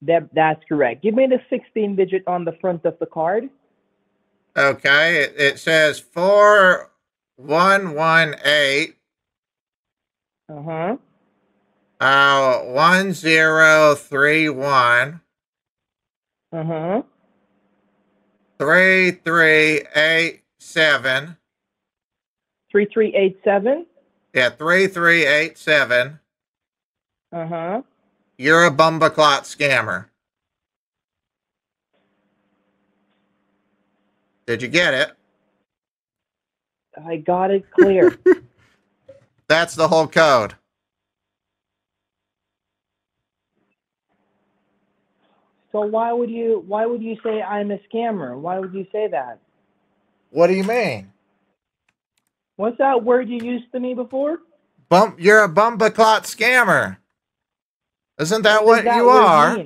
That, that's correct. Give me the sixteen digit on the front of the card. Okay, it, it says four one one eight. Uh-huh. Uh, one zero three one. Uh huh. Three three eight seven. Three three eight seven. Yeah, three three eight seven. Uh huh. You're a bumbaclot scammer. Did you get it? I got it clear. That's the whole code. So why would you why would you say I'm a scammer? Why would you say that? What do you mean? What's that word you used to me before? Bump, you're a bumbaclot scammer. Isn't that Isn't what that you are?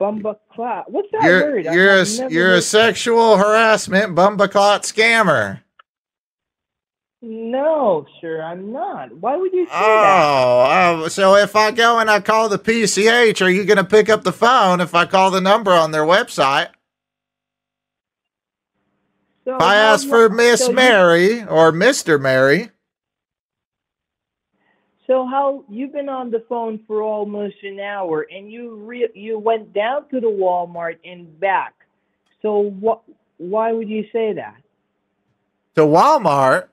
Bumbaclot. What's that you're, word? You're I've a you're a sexual harassment bumbaclot scammer. No, sure, I'm not. Why would you say oh, that? Oh, so if I go and I call the P C H, are you going to pick up the phone if I call the number on their website? So if I ask for Miss so Mary you, or Mister Mary. So how you've been on the phone for almost an hour, and you re, you went down to the Walmart and back. So what? Why would you say that? To Walmart?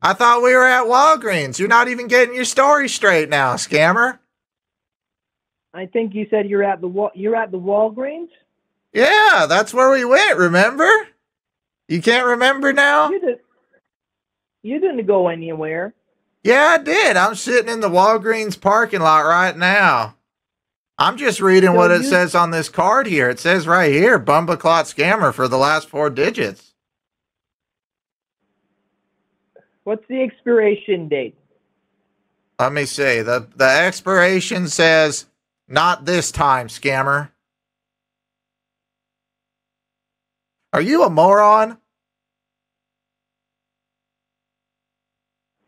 I thought we were at Walgreens. You're not even getting your story straight now, scammer. I think you said you're at the Wa you're at the Walgreens? Yeah, that's where we went, remember? You can't remember now? You, did, you didn't go anywhere. Yeah, I did. I'm sitting in the Walgreens parking lot right now. I'm just reading so what it says on this card here. It says right here, bumbaclot scammer for the last four digits. What's the expiration date? Let me see. The the expiration says not this time, scammer. Are you a moron?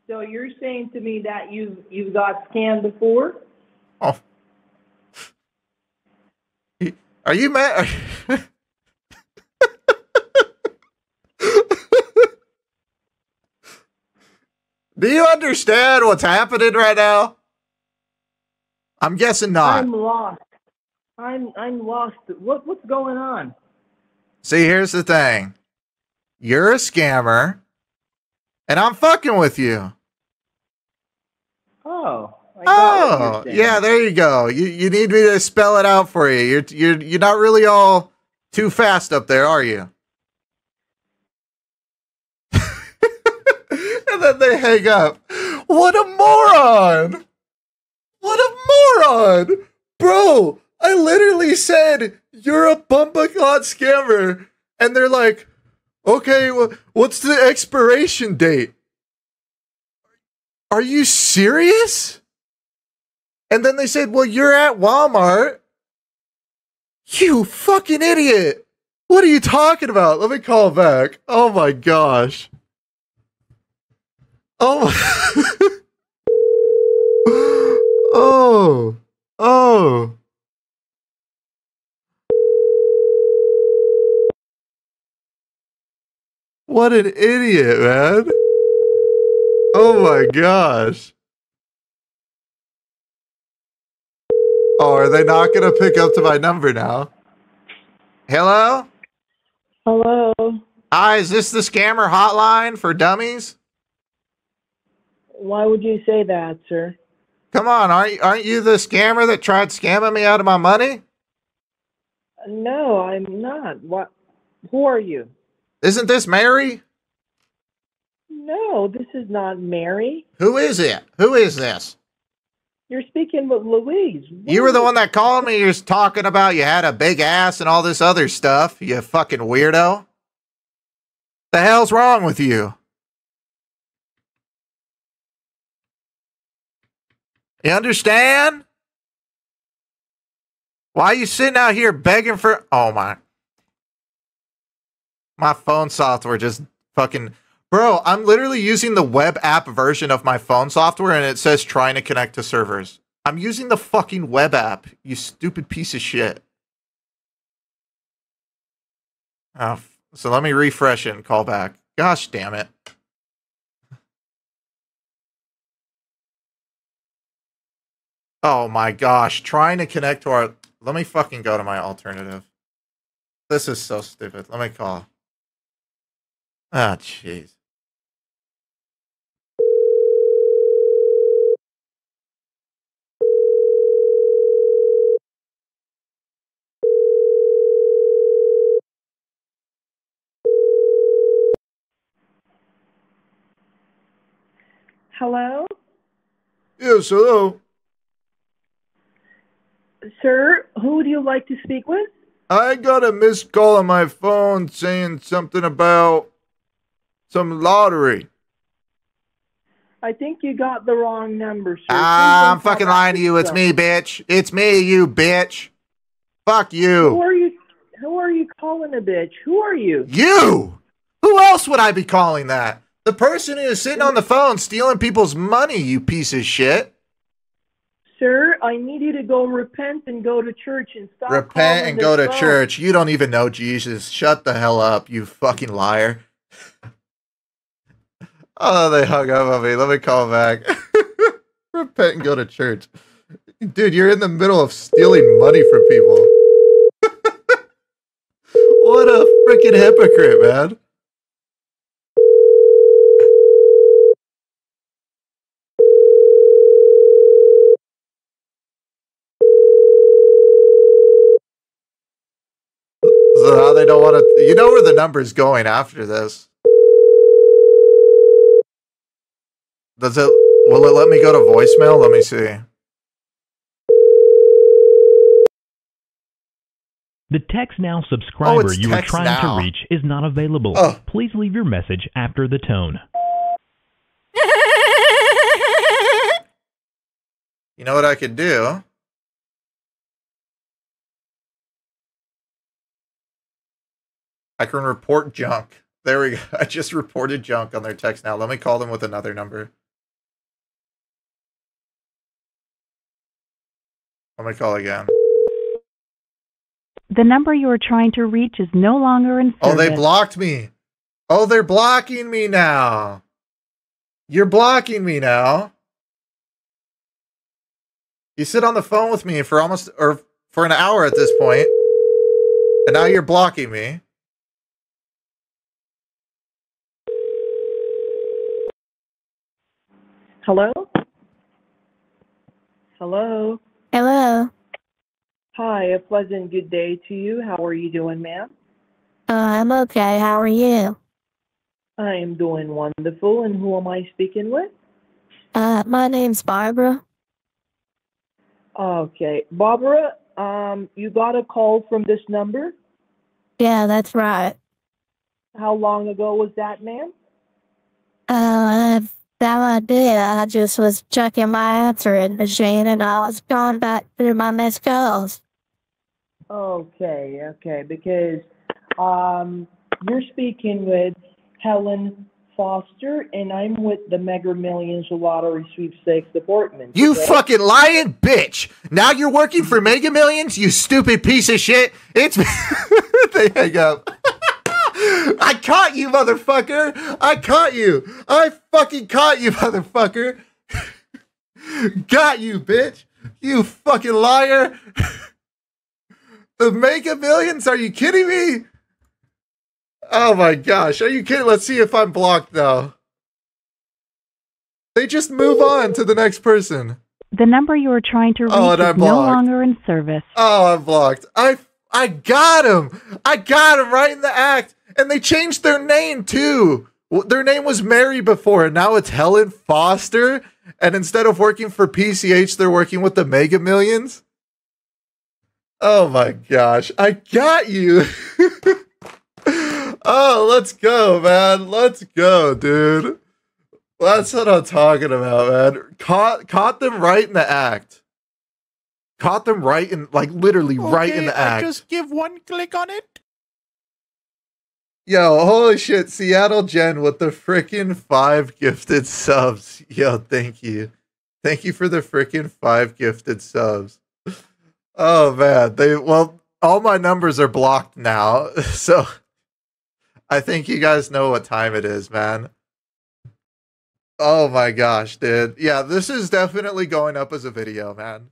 So you're saying to me that you've you've got scammed before? Oh. Are you mad? Do you understand what's happening right now? I'm guessing not. I'm lost. I'm I'm lost. What what's going on? See, here's the thing. You're a scammer, and I'm fucking with you. Oh. I oh, yeah. There you go. You you need me to spell it out for you. You're you're you're not really all too fast up there, are you? And then they hang up. What a moron! What a moron, bro! I literally said you're a bumbagot scammer, and they're like, "Okay, well, what's the expiration date?" Are you serious? And then they said, well, you're at Walmart. You fucking idiot. What are you talking about? Let me call back. Oh my gosh. Oh. My oh. Oh. What an idiot, man. Oh my gosh. Oh, are they not going to pick up to my number now? Hello? Hello. Hi, is this the scammer hotline for dummies? Why would you say that, sir? Come on, aren't, aren't you the scammer that tried scamming me out of my money? No, I'm not. What? Who are you? Isn't this Mary? No, this is not Mary. Who is it? Who is this? You're speaking with Louise. What you were the one that called me. You're talking about you had a big ass and all this other stuff, you fucking weirdo. The hell's wrong with you? You understand? Why are you sitting out here begging for... Oh, my. My phone software just fucking... Bro, I'm literally using the web app version of my phone software and it says trying to connect to servers. I'm using the fucking web app, you stupid piece of shit. Oh, so let me refresh it and call back. Gosh damn it. Oh my gosh, trying to connect to our... Let me fucking go to my alternative. This is so stupid. Let me call. Ah, oh, jeez. Hello? Yes, hello. Sir, who would you like to speak with? I got a missed call on my phone saying something about some lottery. I think you got the wrong number, sir. Ah, I'm fucking lying to you. It's me, bitch. It's me, you bitch. Fuck you. Who are you? Who are you calling a bitch? Who are you? You! Who else would I be calling that? The person who is sitting on the phone stealing people's money, you piece of shit. Sir, I need you to go repent and go to church and stop. Repent and go to church. You don't even know Jesus. Shut the hell up, you fucking liar. Oh, they hung up on me. Let me call back. Repent and go to church. Dude, you're in the middle of stealing money from people. What a freaking hypocrite, man. So now they don't want to... You know where the number's going after this. Does it, will it let me go to voicemail? Let me see. The TextNow subscriber oh, you were trying now. to reach is not available. Oh. Please leave your message after the tone. You know what I could do? I can report junk. There we go. I just reported junk on their TextNow. Let me call them with another number. Let me call again. The number you are trying to reach is no longer in service. Oh, they blocked me. Oh, they're blocking me now. You're blocking me now. You sit on the phone with me for almost, or for an hour at this point, and now you're blocking me. Hello? Hello? Hello. Hi, a pleasant good day to you. How are you doing, ma'am? Uh, I'm okay. How are you? I am doing wonderful. And who am I speaking with? Uh, my name's Barbara. Okay. Barbara, um, you got a call from this number? Yeah, that's right. How long ago was that, ma'am? Uh, that I did. I just was checking my answering machine and I was going back through my missed calls. Okay, okay, because um, you're speaking with Helen Foster, and I'm with the Mega Millions Lottery Sweepstakes Department. You okay? Fucking lying bitch! Now you're working for Mega Millions, you stupid piece of shit! It's... They hang up. I caught you, motherfucker! I caught you! I fucking caught you, motherfucker! Got you, bitch! You fucking liar! The Mega Millions? Are you kidding me? Oh my gosh, are you kidding? Let's see if I'm blocked now. They just move on to the next person. The number you are trying to reach oh, is no longer in service. Oh, I'm blocked. I I got him. I got him right in the act. And they changed their name too. Their name was Mary before, and now it's Helen Foster. And instead of working for P C H, they're working with the Mega Millions. Oh my gosh, I got you. Oh, let's go, man. Let's go, dude. That's what I'm talking about, man. Caught caught them right in the act. Caught them right in, like, literally okay, right in the act. I just give one click on it. Yo, holy shit. Seattle Jen with the freaking five gifted subs. Yo, thank you. Thank you for the freaking five gifted subs. Oh, man. They, well, all my numbers are blocked now, so... I think you guys know what time it is, man. Oh my gosh, dude. Yeah, this is definitely going up as a video, man.